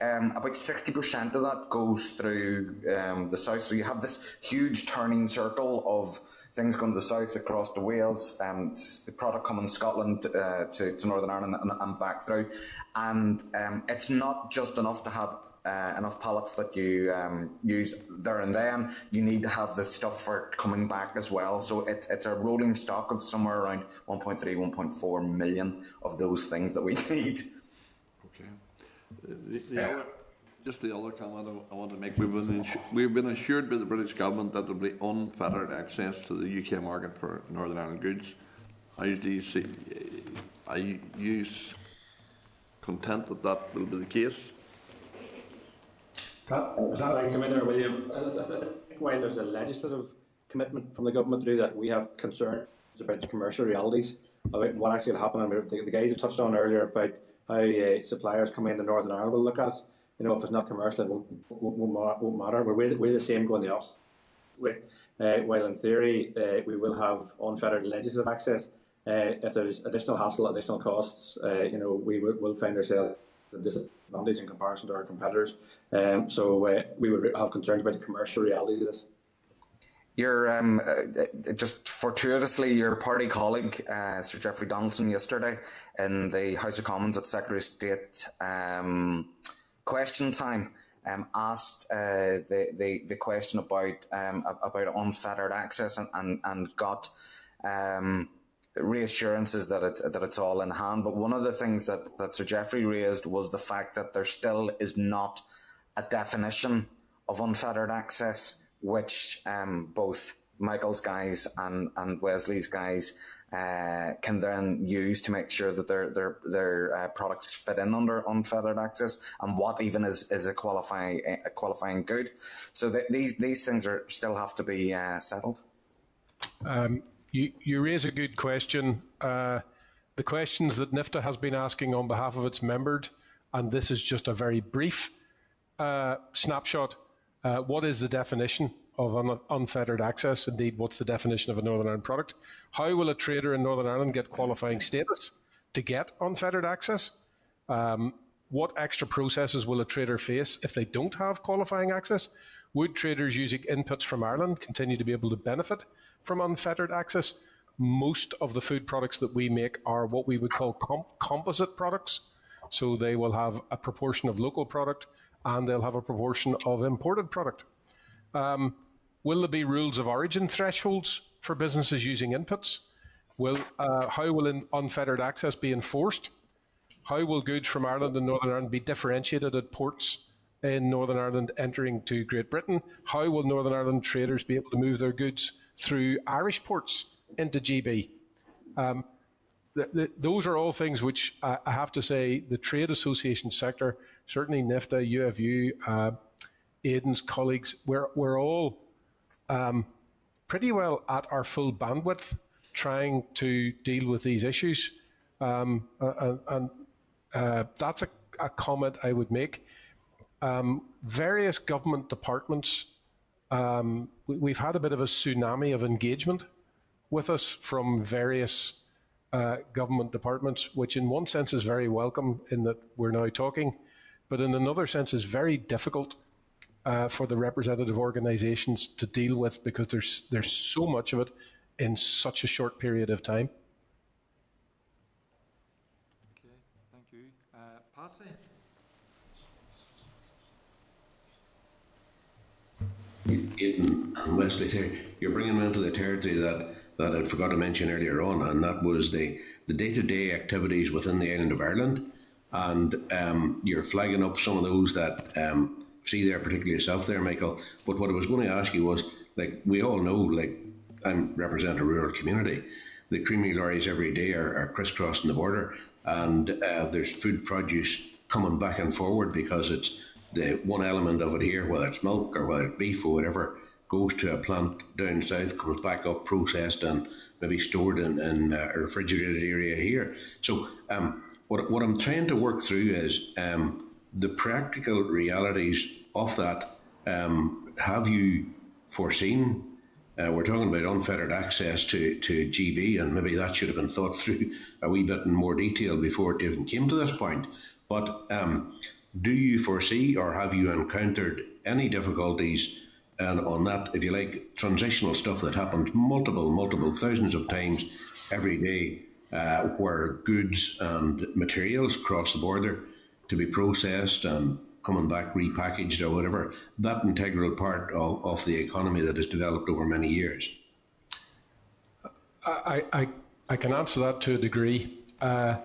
Um, about sixty percent of that goes through um, the south. So you have this huge turning circle of things going to the south across to Wales, and the product coming Scotland uh, to, to Northern Ireland and, and back through. And um, it's not just enough to have Uh, enough pallets that you um, use there and then. You need to have the stuff for coming back as well. So it, it's a rolling stock of somewhere around one point three, one point four million of those things that we need. Okay. The, the yeah. other, just the other comment I want to make. We've been, we've been assured by the British government that there will be unfettered access to the U K market for Northern Ireland goods. How do you see? Are you content that that will be the case? That, that Commissioner William, I think while there's a legislative commitment from the government to do that, we have concerns about the commercial realities, about what actually will happen. I mean, the, the guys have touched on earlier about how uh, suppliers coming into Northern Ireland will look at it. You know, if it's not commercial, it won't, won't, won't matter. We're, we're the same going the opposite way. Uh, while in theory, uh, we will have unfettered legislative access. Uh, if there's additional hassle, additional costs, uh, you know, we will we'll find ourselves disadvantage in comparison to our competitors, um, so uh, we would have concerns about the commercial realities of this. Your um, uh, just fortuitously, your party colleague, uh, Sir Jeffrey Donaldson, yesterday in the House of Commons at Secretary of State um, question time, um, asked uh, the, the the question about um, about unfettered access, and and, and got um, reassurances that it's that it's all in hand. But one of the things that that Sir Jeffrey raised was the fact that there still is not a definition of unfettered access, which um, both Michael's guys and, and Wesley's guys uh, can then use to make sure that their their their uh, products fit in under unfettered access, and what even is is a qualifying a qualifying good. So th these these things are still have to be uh, settled. Um, you you raise a good question. Uh, the questions that NIFDA has been asking on behalf of its members, and this is just a very brief uh, snapshot. Uh, what is the definition of un unfettered access? Indeed, what's the definition of a Northern Ireland product? How will a trader in Northern Ireland get qualifying status to get unfettered access? Um, what extra processes will a trader face if they don't have qualifying access? Would traders using inputs from Ireland continue to be able to benefit from unfettered access? Most of the food products that we make are what we would call com composite products. So they will have a proportion of local product, and they'll have a proportion of imported product. Um, will there be rules of origin thresholds for businesses using inputs? Will, uh, how will unfettered access be enforced? How will goods from Ireland and Northern Ireland be differentiated at ports in Northern Ireland entering to Great Britain? How will Northern Ireland traders be able to move their goods through Irish ports into G B? Um, th th those are all things which uh, I have to say the trade association sector, certainly NIFDA, U F U, uh, Aidan's colleagues, we're, we're all um, pretty well at our full bandwidth trying to deal with these issues. Um, and and uh, that's a, a comment I would make. Um, various government departments, um, we, we've had a bit of a tsunami of engagement with us from various uh, government departments, which in one sense is very welcome in that we're now talking, but in another sense is very difficult uh, for the representative organisations to deal with, because there's, there's so much of it in such a short period of time. Okay, thank you. Uh, Patsy? Aidan and Wesley here, you're bringing me into the territory that, that I forgot to mention earlier on, and that was the day-to-day -day activities within the island of Ireland. And um, you're flagging up some of those that um, see there, particularly yourself there, Michael. But what I was going to ask you was, like, we all know, like, I represent a rural community. The creamery lorries every day are, are crisscrossing the border, and uh, there's food produce coming back and forward, because it's the one element of it here, whether it's milk or whether it's beef or whatever, goes to a plant down south, comes back up, processed, and maybe stored in, in a refrigerated area here. So, um. What, what I'm trying to work through is um, the practical realities of that. Um, have you foreseen? Uh, we're talking about unfettered access to, to G B, and maybe that should have been thought through a wee bit in more detail before it even came to this point. But um, do you foresee, or have you encountered any difficulties and on that, if you like, transitional stuff that happens multiple, multiple thousands of times every day? Uh, where goods and materials cross the border to be processed and coming back repackaged or whatever, that integral part of, of the economy that has developed over many years? I, I, I can answer that to a degree. Uh,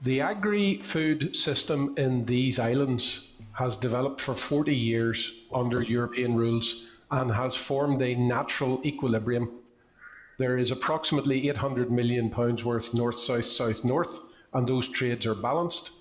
the agri-food system in these islands has developed for forty years under European rules and has formed a natural equilibrium. There is approximately eight hundred million pounds worth north, south, south, north, and those trades are balanced.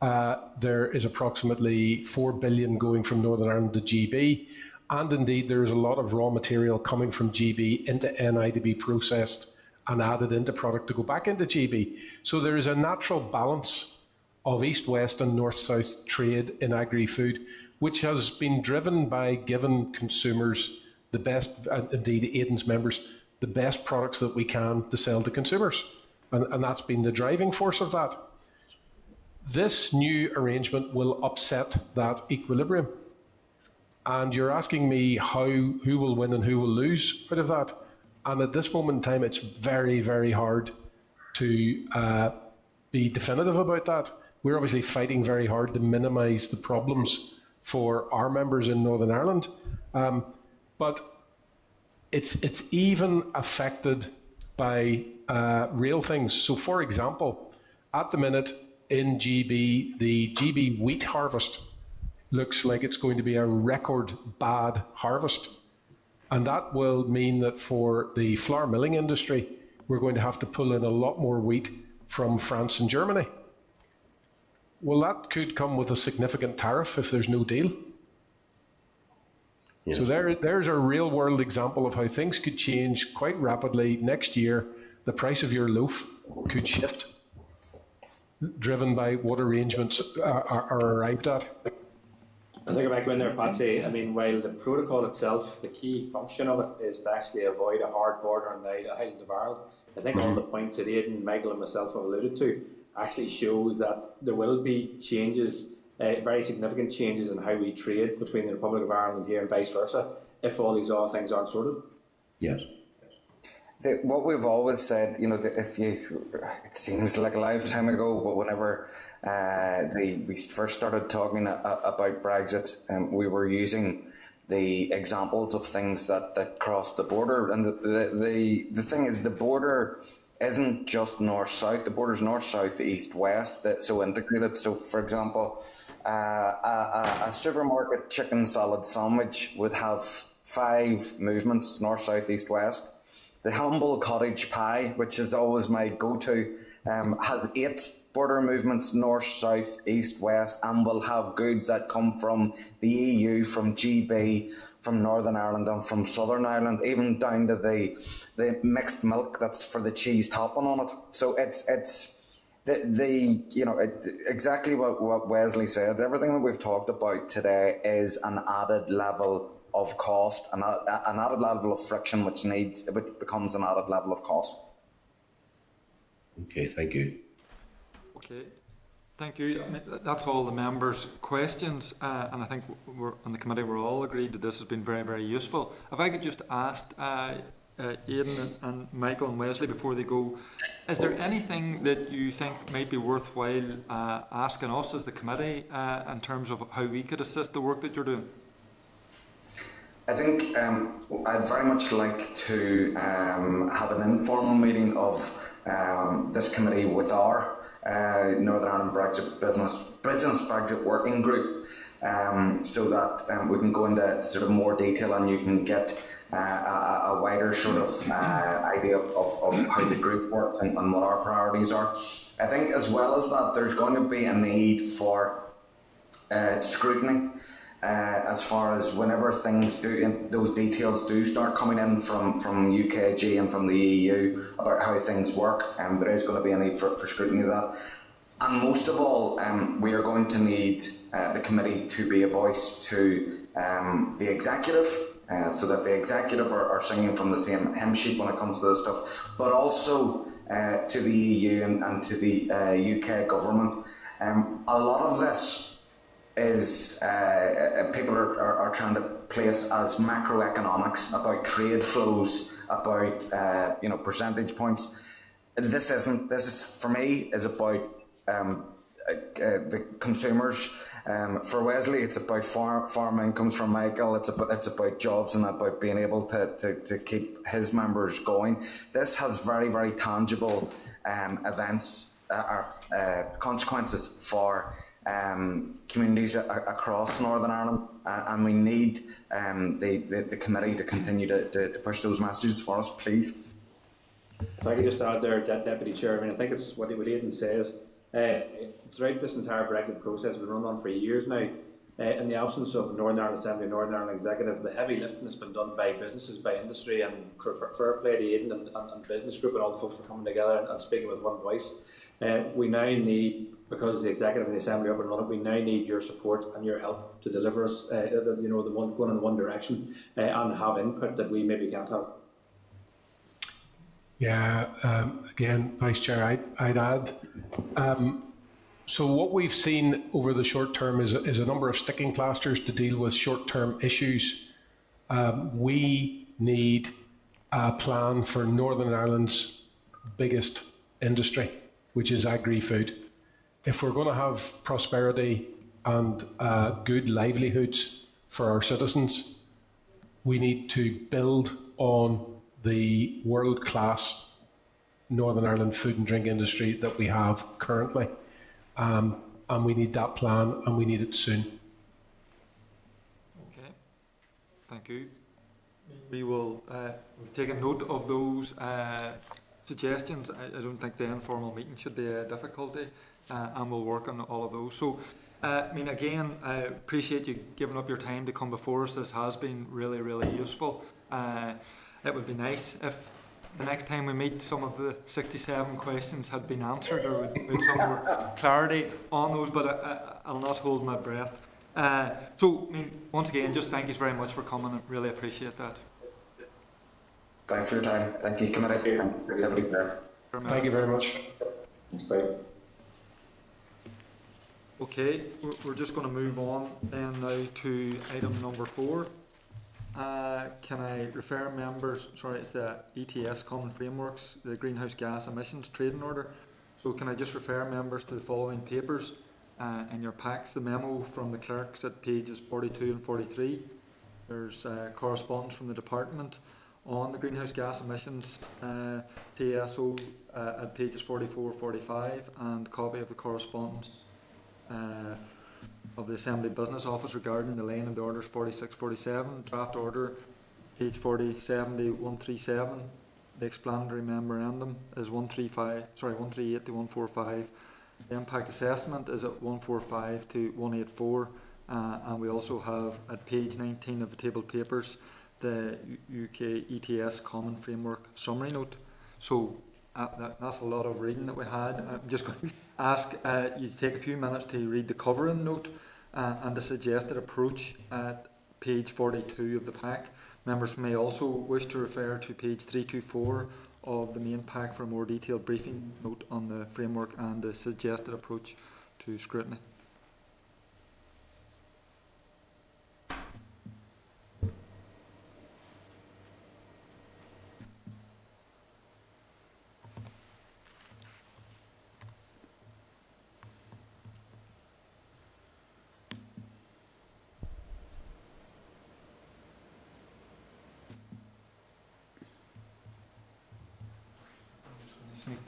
Uh, there is approximately four billion pounds going from Northern Ireland to G B, and indeed there is a lot of raw material coming from G B into N I to be processed and added into product to go back into G B. So there is a natural balance of east-west and north-south trade in agri-food, which has been driven by giving consumers the best, uh, indeed Aidan's members, the best products that we can to sell to consumers. And, and that's been the driving force of that. This new arrangement will upset that equilibrium. and you're asking me how, who will win and who will lose out of that. And at this moment in time, it's very, very hard to uh, be definitive about that. We're obviously fighting very hard to minimise the problems for our members in Northern Ireland. Um, but it's, it's even affected by uh, real things. So, for example, at the minute in G B, the G B wheat harvest looks like it's going to be a record bad harvest. And that will mean that for the flour milling industry, we're going to have to pull in a lot more wheat from France and Germany. Well, that could come with a significant tariff if there's no deal. Yeah. So there, there's a real-world example of how things could change quite rapidly. Next year, the price of your loaf could shift, driven by what arrangements are, are, are arrived at. I think if I go in there, Patsy, I mean, while the protocol itself, the key function of it is to actually avoid a hard border on the island of Ireland. I think all the points that Aidan, Michael and myself have alluded to actually show that there will be changes, uh, very significant changes in how we trade between the Republic of Ireland here and vice versa, if all these other things aren't sorted. Yes. The, what we've always said, you know, the, if you, it seems like a lifetime ago, but whenever uh, the, we first started talking a, a, about Brexit, um, we were using the examples of things that, that crossed the border. And the, the, the, the thing is, the border isn't just north-south. The border's north-south, east-west, that's so integrated. So, for example, uh, a, a supermarket chicken salad sandwich would have five movements, north-south, east-west. The humble cottage pie, which is always my go-to, um, has eight border movements, north, south, east, west, and will have goods that come from the E U, from G B, from Northern Ireland and from Southern Ireland, even down to the the mixed milk that's for the cheese topping on it. So it's it's the, the you know it, exactly what, what Wesley said. Everything that we've talked about today is an added level of cost, and an added level of friction, which needs, which becomes an added level of cost. Okay, thank you. Okay, thank you. That's all the members' questions, uh, and I think we're on the committee. We're all agreed that this has been very, very useful. If I could just ask uh, uh, Aidan and Michael and Wesley before they go, is there anything that you think might be worthwhile uh, asking us as the committee uh, in terms of how we could assist the work that you're doing? I think um, I'd very much like to um, have an informal meeting of um, this committee with our uh, Northern Ireland Brexit Business, Business Brexit Working Group, um, so that um, we can go into sort of more detail and you can get uh, a, a wider sort of uh, idea of, of, of how the group works and, and what our priorities are. I think as well as that, there's going to be a need for uh, scrutiny. Uh, as far as whenever things do, and those details do start coming in from, from U K G and from the E U about how things work, um, there is going to be a need for, for scrutiny of that. And most of all, um, we are going to need uh, the committee to be a voice to um, the executive, uh, so that the executive are, are singing from the same hymn sheet when it comes to this stuff, but also uh, to the E U and, and to the uh, U K government. Um, a lot of this is uh, people are, are, are trying to place as macroeconomics about trade flows, about uh, you know percentage points. This isn't. This is, for me, is about um, uh, the consumers. Um, for Wesley, it's about farm farm incomes. For Michael, it's about it's about jobs and about being able to to, to keep his members going. This has very very tangible um, events uh, or uh, consequences for Um, communities a across Northern Ireland, uh, and we need um, the, the, the committee to continue to, to, to push those messages for us, please. If I could just add there, De Deputy Chair, I mean, I think it's what Aidan says. Uh, throughout this entire Brexit process, we've run on for years now, uh, in the absence of Northern Ireland Assembly and Northern Ireland Executive, the heavy lifting has been done by businesses, by industry, and fair play to Aidan and, and, and Business Group and all the folks for coming together and, and speaking with one voice. Uh, we now need, because the Executive and the Assembly are up and running, we now need your support and your help to deliver us, uh, you know, the one, going in one direction uh, and have input that we maybe can't have. Yeah, um, again, Vice Chair, I, I'd add, um, So what we've seen over the short term is a, is a number of sticking plasters to deal with short-term issues. Um, we need a plan for Northern Ireland's biggest industry, which is agri-food. If we're going to have prosperity and uh, good livelihoods for our citizens, we need to build on the world-class Northern Ireland food and drink industry that we have currently. Um, and we need that plan, and we need it soon. Okay, thank you. We will uh, take a note of those uh, suggestions. I, I don't think the informal meeting should be a difficulty, uh, and we'll work on all of those. So, uh, I mean, again, I appreciate you giving up your time to come before us. This has been really, really useful. Uh, it would be nice if the next time we meet, some of the sixty-seven questions had been answered, or we'd, we'd some more clarity on those, but I, I, I'll not hold my breath. Uh, so, I mean, once again, just thank you very much for coming. I really appreciate that. Thanks for your time. Thank you, Committee. Thank you very much. Bye. Okay, we're, we're just going to move on then now to item number four. Uh, can I refer members, sorry, it's the E T S Common Frameworks, the Greenhouse Gas Emissions Trading Order. So can I just refer members to the following papers uh, in your packs, the memo from the clerks at pages forty-two and forty-three. There's uh, correspondence from the department on the Greenhouse Gas Emissions uh, T S O uh, at pages forty-four, forty-five, and copy of the correspondence uh, of the Assembly Business Office regarding the laying of the orders forty-six forty-seven, draft order page forty seventy one thirty-seven, the explanatory memorandum is one thirty-five, sorry, one thirty-eight to one forty-five, the impact assessment is at one forty-five to one eighty-four, uh, and we also have at page nineteen of the table papers the U K E T S Common Framework Summary Note. So Uh, that, that's a lot of reading that we had. I'm just going to ask uh, you to take a few minutes to read the covering note uh, and the suggested approach at page forty-two of the pack. Members may also wish to refer to page three two four of the main pack for a more detailed briefing note on the framework and the suggested approach to scrutiny.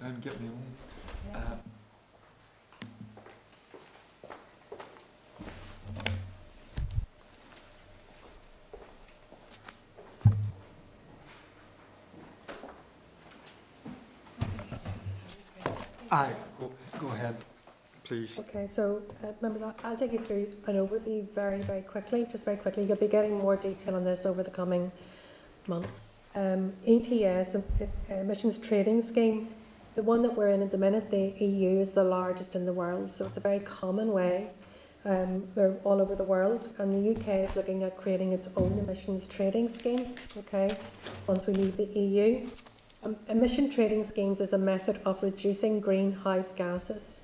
And get me on. Uh, Aye, go, go ahead, please. Okay, so uh, members, I'll, I'll take you through an overview very, very quickly, just very quickly. You'll be getting more detail on this over the coming months. Um, E T S, Emissions Trading Scheme, the one that we're in at the minute, the E U, is the largest in the world, so it's a very common way. Um, they're all over the world, and the U K is looking at creating its own emissions trading scheme, okay, once we leave the E U. Um, emission trading schemes is a method of reducing greenhouse gases.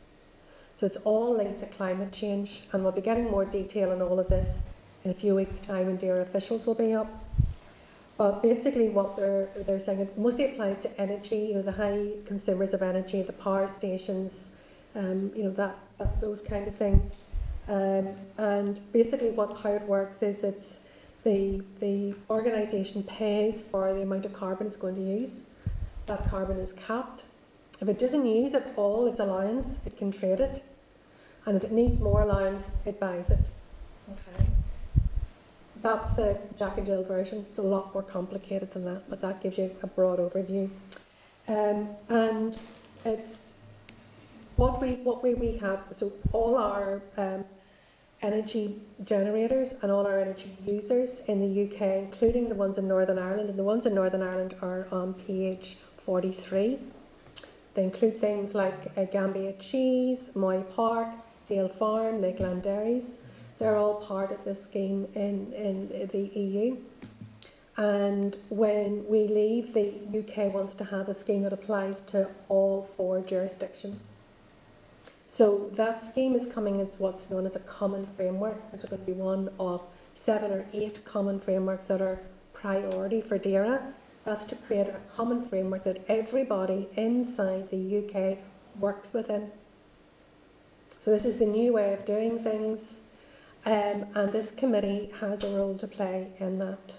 So it's all linked to climate change, and we'll be getting more detail on all of this in a few weeks' time, and DAERA officials will be up. But basically what they're, they're saying, it mostly applies to energy, you know, the high consumers of energy, the power stations, um, you know, that, that those kind of things. Um, and basically what, how it works is it's the, the organisation pays for the amount of carbon it's going to use. That carbon is capped. If it doesn't use it all its allowance, it can trade it. And if it needs more allowance, it buys it. Okay. That's the Jack and Jill version. It's a lot more complicated than that, but that gives you a broad overview. Um, and it's what we what we, we have. So all our um, energy generators and all our energy users in the U K, including the ones in Northern Ireland, and the ones in Northern Ireland are on page forty-three. They include things like uh, Gambia Cheese, Moy Park, Dale Farm, Lakeland Dairies. They're all part of this scheme in, in the E U. And when we leave, the U K wants to have a scheme that applies to all four jurisdictions. So that scheme is coming as what's known as a common framework. There's going to be one of seven or eight common frameworks that are priority for DAERA. That's to create a common framework that everybody inside the U K works within. So this is the new way of doing things, um, and this committee has a role to play in that.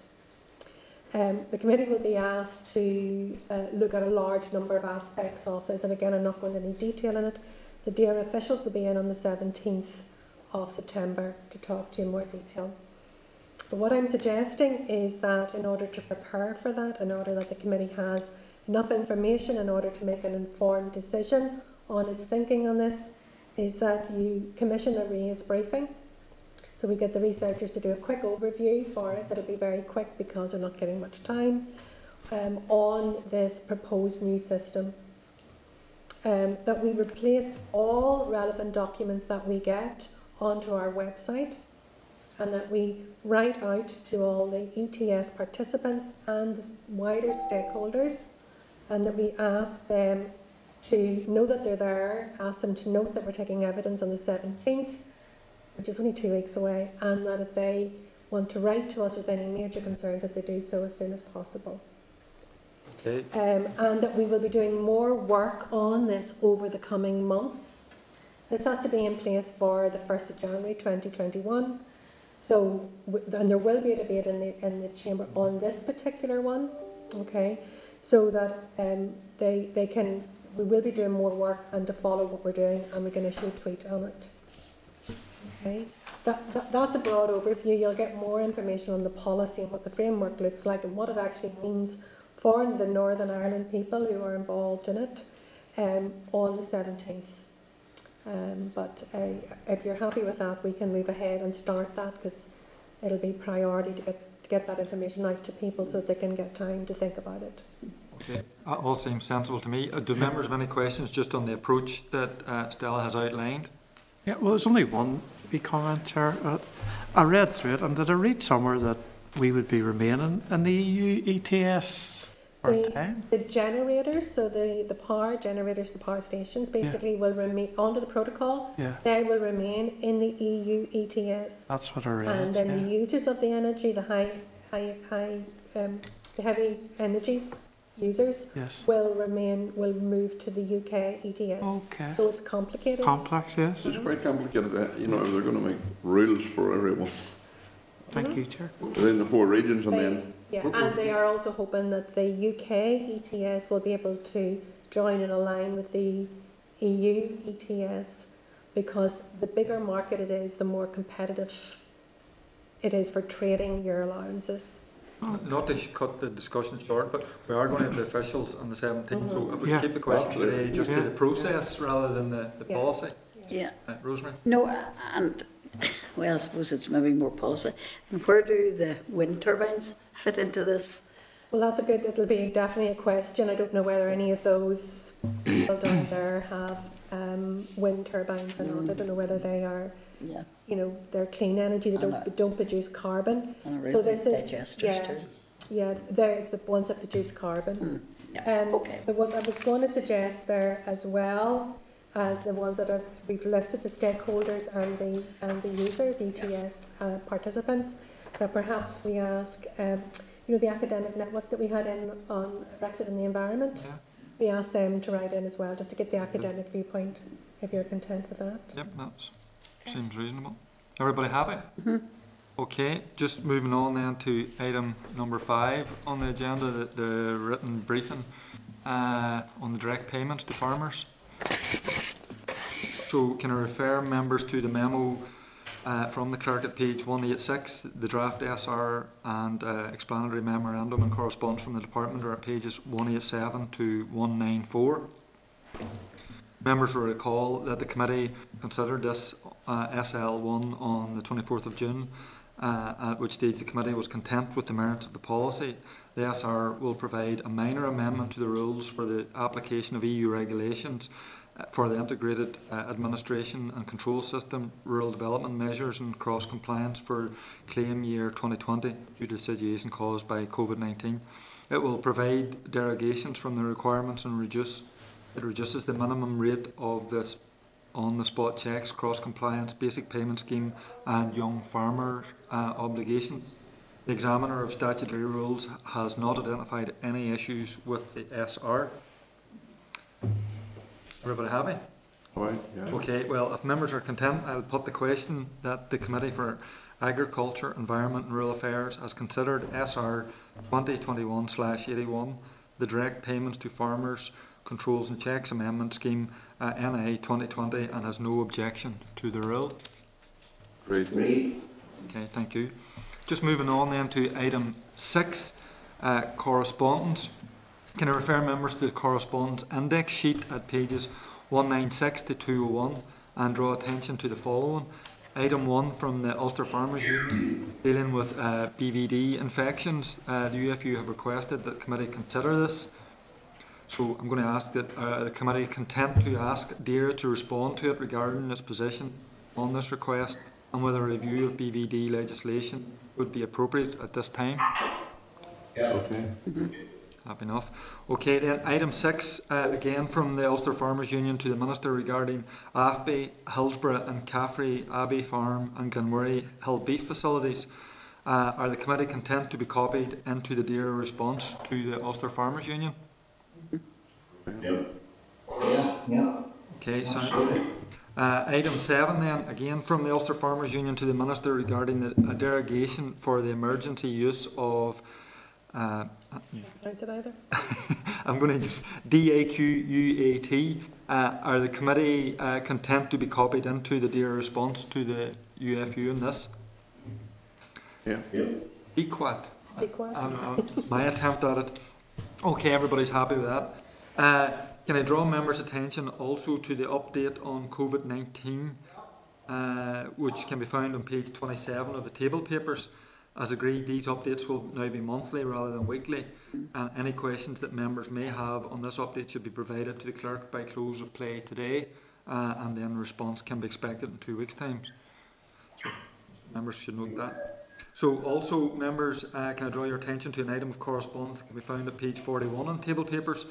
Um, the committee will be asked to uh, look at a large number of aspects of this, and again I'm not going into any detail in it. The DAERA officials will be in on the seventeenth of September to talk to you in more detail. But what I'm suggesting is that in order to prepare for that, in order that the committee has enough information in order to make an informed decision on its thinking on this, is that you commission a RAISE briefing. So we get the researchers to do a quick overview for us. It'll be very quick because we're not getting much time um, on this proposed new system. Um, that we replace all relevant documents that we get onto our website, and that we write out to all the E T S participants and the wider stakeholders, and that we ask them to know that they're there, ask them to note that we're taking evidence on the seventeenth, which is only two weeks away, and that if they want to write to us with any major concerns, that they do so as soon as possible. Okay. Um, and that we will be doing more work on this over the coming months. This has to be in place for the first of January twenty twenty-one. So, and there will be a debate in the, in the Chamber on this particular one, okay? So that um, they, they can, we will be doing more work and to follow what we're doing, and we can issue a tweet on it. Okay, that, that, that's a broad overview. You'll get more information on the policy and what the framework looks like and what it actually means for the Northern Ireland people who are involved in it um, on the seventeenth. Um, but uh, if you're happy with that, we can move ahead and start that, because it'll be priority to get, to get that information out to people so that they can get time to think about it. Okay, that all seems sensible to me. Uh, do members have any questions just on the approach that uh, Stella has outlined? Yeah, well, there's only one wee comment here. Uh, I read through it, and did I read somewhere that we would be remaining in the E U E T S for the, time? The generators, so the, the power generators, the power stations, basically yeah. will remain under the protocol. Yeah. They will remain in the E U E T S. That's what I read. And then yeah. the users of the energy, the high, high, high, um, the heavy energies users yes. will remain, will move to the U K E T S. Okay. So it's complicated. Complex, yes. It's quite complicated. Uh, you know, they're going to make rules for everyone. Thank mm-hmm. you, Chair. Within the four regions, they, and then. Yeah, oh, and oh. they are also hoping that the U K E T S will be able to join and align with the E U E T S, because the bigger market it is, the more competitive it is for trading your allowances. Not to cut the discussion short, but we are going to have the officials on the seventeenth, mm-hmm. so if we yeah. keep the question today just yeah. to the process yeah. rather than the, the yeah. policy. Yeah. Uh, Rosemary? No, and, well, I suppose it's maybe more policy. And where do the wind turbines fit into this? Well, that's a good, it'll be definitely a question. I don't know whether any of those people down there have um, wind turbines or not. Mm. I don't know whether they are. Yeah. You know, they're clean energy, they don't, a, don't produce carbon. So this is digesters yeah, too. Yeah, there's the ones that produce carbon. Mm, yeah. um, okay. There was, I was going to suggest there as well as the ones that are, we've listed the stakeholders and the and the users, E T S yeah. uh, participants, that perhaps we ask, um, you know, the academic network that we had in on Brexit and the environment, yeah. we ask them to write in as well, just to get the academic mm. viewpoint, if you're content with that. Yep, that's... seems reasonable. Everybody happy? Mm-hmm. Okay, just moving on then to item number five on the agenda, the, the written briefing uh, on the direct payments to farmers. So can I refer members to the memo uh, from the clerk at page one eighty-six, the draft S R and uh, explanatory memorandum and correspondence from the department are at pages one eighty-seven to one ninety-four. Members will recall that the committee considered this uh, S L one on the twenty-fourth of June, uh, at which stage the committee was content with the merits of the policy. The S R will provide a minor amendment to the rules for the application of E U regulations for the integrated uh, administration and control system, rural development measures and cross-compliance for claim year twenty twenty due to the situation caused by COVID nineteen. It will provide derogations from the requirements and reduce It reduces the minimum rate of the on-the-spot checks, cross-compliance, basic payment scheme and young farmer uh, obligations. The Examiner of Statutory Rules has not identified any issues with the S R. Everybody happy? All right, yeah. Okay, well, if members are content, I'll put the question that the Committee for Agriculture, Environment and Rural Affairs has considered S R twenty twenty-one eighty-one, the Direct Payments to Farmers Controls and Checks Amendment Scheme, uh, N I twenty twenty, and has no objection to the rule. Great. Great. Okay, thank you. Just moving on then to item six, uh, correspondence. Can I refer members to the correspondence index sheet at pages one ninety-six to two oh one and draw attention to the following. Item one from the Ulster Farmers Union dealing with uh, B V D infections. Uh, the U F U have requested that the committee consider this. So I'm going to ask that uh, the committee content to ask DAERA to respond to it regarding its position on this request and whether a review of B V D legislation would be appropriate at this time. Yeah. Okay. Happy enough. Okay, then item six, uh, again from the Ulster Farmers Union to the Minister regarding A F B, Hillsborough and Caffrey Abbey Farm and Glenmurray Hill Beef Facilities. Uh, are the committee content to be copied into the DAERA response to the Ulster Farmers Union? Yeah. Yeah. Yeah. Okay, so uh, item seven then, again from the Ulster Farmers Union to the Minister regarding the, a derogation for the emergency use of uh, it either. I'm going to just D A Q U A T. Uh, are the committee uh, content to be copied into the DAERA response to the U F U in this? Yeah. Yeah. Be quiet. Be quiet. Um, um, my attempt at it. Okay, everybody's happy with that. Uh, can I draw members' attention also to the update on COVID nineteen, uh, which can be found on page twenty-seven of the table papers. As agreed, these updates will now be monthly rather than weekly, and any questions that members may have on this update should be provided to the clerk by close of play today, uh, and then response can be expected in two weeks' time. So members should note that. So also, members, uh, can I draw your attention to an item of correspondence that can be found at page forty-one on table papers.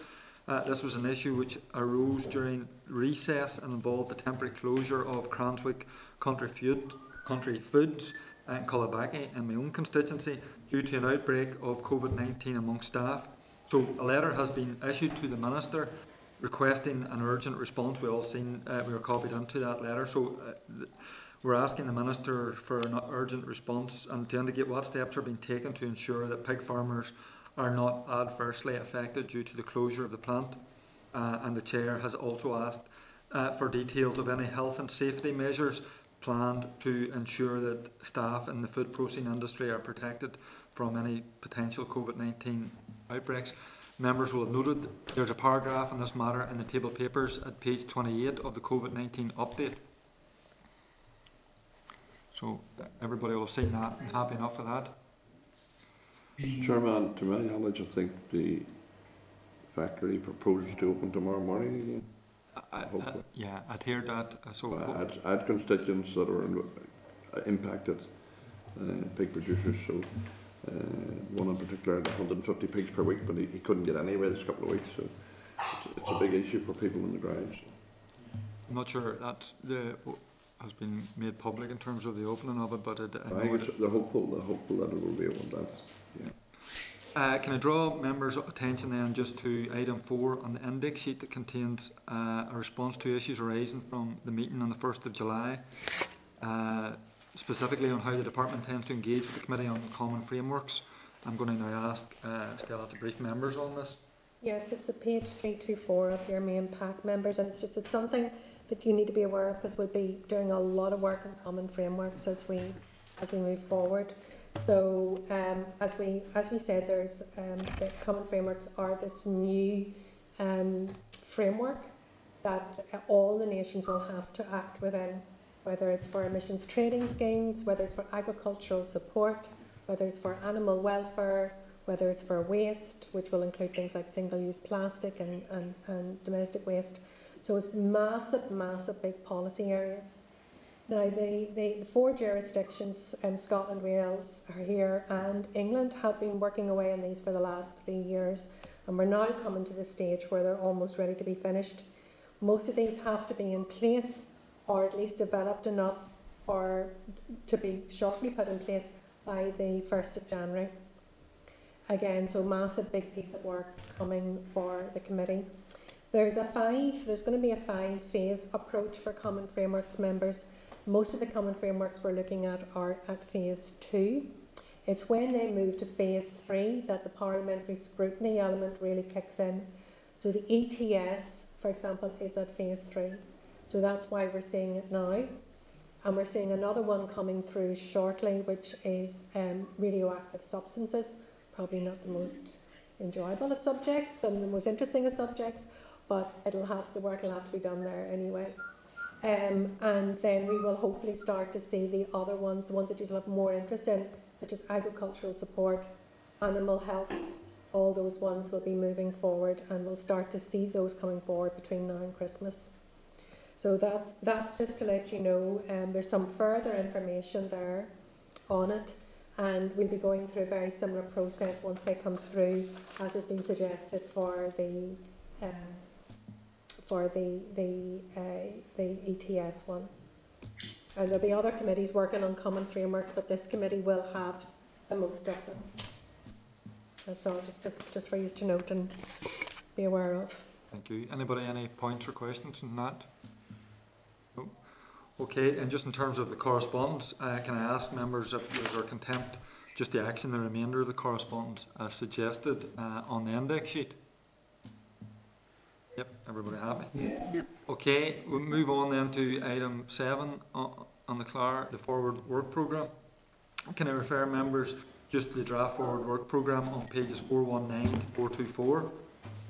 Uh, this was an issue which arose during recess and involved the temporary closure of Cranswick Country Food, Country Foods and Colabaki in my own constituency due to an outbreak of COVID nineteen among staff. So a letter has been issued to the Minister requesting an urgent response. We all seen, uh, we were copied into that letter. So uh, we're asking the Minister for an urgent response and to indicate what steps are being taken to ensure that pig farmers are not adversely affected due to the closure of the plant, uh, and the Chair has also asked uh, for details of any health and safety measures planned to ensure that staff in the food processing industry are protected from any potential COVID nineteen outbreaks. Members will have noted there's a paragraph on this matter in the table papers at page twenty-eight of the COVID nineteen update. So everybody will have seen that and happy enough with that. Chairman, to my knowledge, I think the factory proposes to open tomorrow morning again. I, I, yeah, I'd heard that. Uh, so well, I had constituents that are in, uh, impacted, uh, pig producers. So uh, one in particular had one hundred fifty pigs per week, but he, he couldn't get anywhere this couple of weeks. So it's, it's a big issue for people in the ground. So. I'm not sure that the. Has been made public in terms of the opening of it, but it, I, I know it, they're hopeful. They're hopeful that it will be opened up. Yeah. Uh, can I draw members' attention then just to item four on the index sheet that contains uh, a response to issues arising from the meeting on the first of July, uh, specifically on how the department intends to engage with the committee on common frameworks. I'm going to now ask uh, Stella to brief members on this. Yes, it's at page three two four of your main pack, members, and it's just it's something that you need to be aware of because we'll be doing a lot of work on common frameworks as we as we move forward. So um, as we as we said, there's um, the common frameworks are this new um, framework that all the nations will have to act within, whether it's for emissions trading schemes, whether it's for agricultural support, whether it's for animal welfare, whether it's for waste, which will include things like single-use plastic and, and, and domestic waste. So it's massive, massive big policy areas. Now the, the, the four jurisdictions, um, Scotland, Wales are here, and England have been working away on these for the last three years, and we're now coming to the stage where they're almost ready to be finished. Most of these have to be in place or at least developed enough or to be shortly put in place by the first of January. Again, so massive big piece of work coming for the committee. There's a five, there's going to be a five phase approach for Common Frameworks members. Most of the Common Frameworks we're looking at are at phase two. It's when they move to phase three that the parliamentary scrutiny element really kicks in. So the E T S, for example, is at phase three. So that's why we're seeing it now. And we're seeing another one coming through shortly, which is um, radioactive substances. Probably not the most enjoyable of subjects and the most interesting of subjects, but it'll have, the work will have to be done there anyway. Um, and then we will hopefully start to see the other ones, the ones that you'll have more interest in, such as agricultural support, animal health, all those ones will be moving forward, and we'll start to see those coming forward between now and Christmas. So that's, that's just to let you know, um, there's some further information there on it, and we'll be going through a very similar process once they come through, as has been suggested for the uh, for the the uh, the E T S one. And there'll be other committees working on common frameworks, but this committee will have the most of them. That's all, just, just, just for you to note and be aware of. Thank you. Anybody, any points or questions on that? No? Okay, and just in terms of the correspondence, uh, can I ask members if there's our contempt, just the action, the remainder of the correspondence as suggested uh, on the index sheet? Yep, everybody happy? Yeah. Yep. Okay, we'll move on then to item seven on, on the C L A R, the Forward Work Programme. Can I refer members just to the draft Forward Work Programme on pages four one nine to four two four?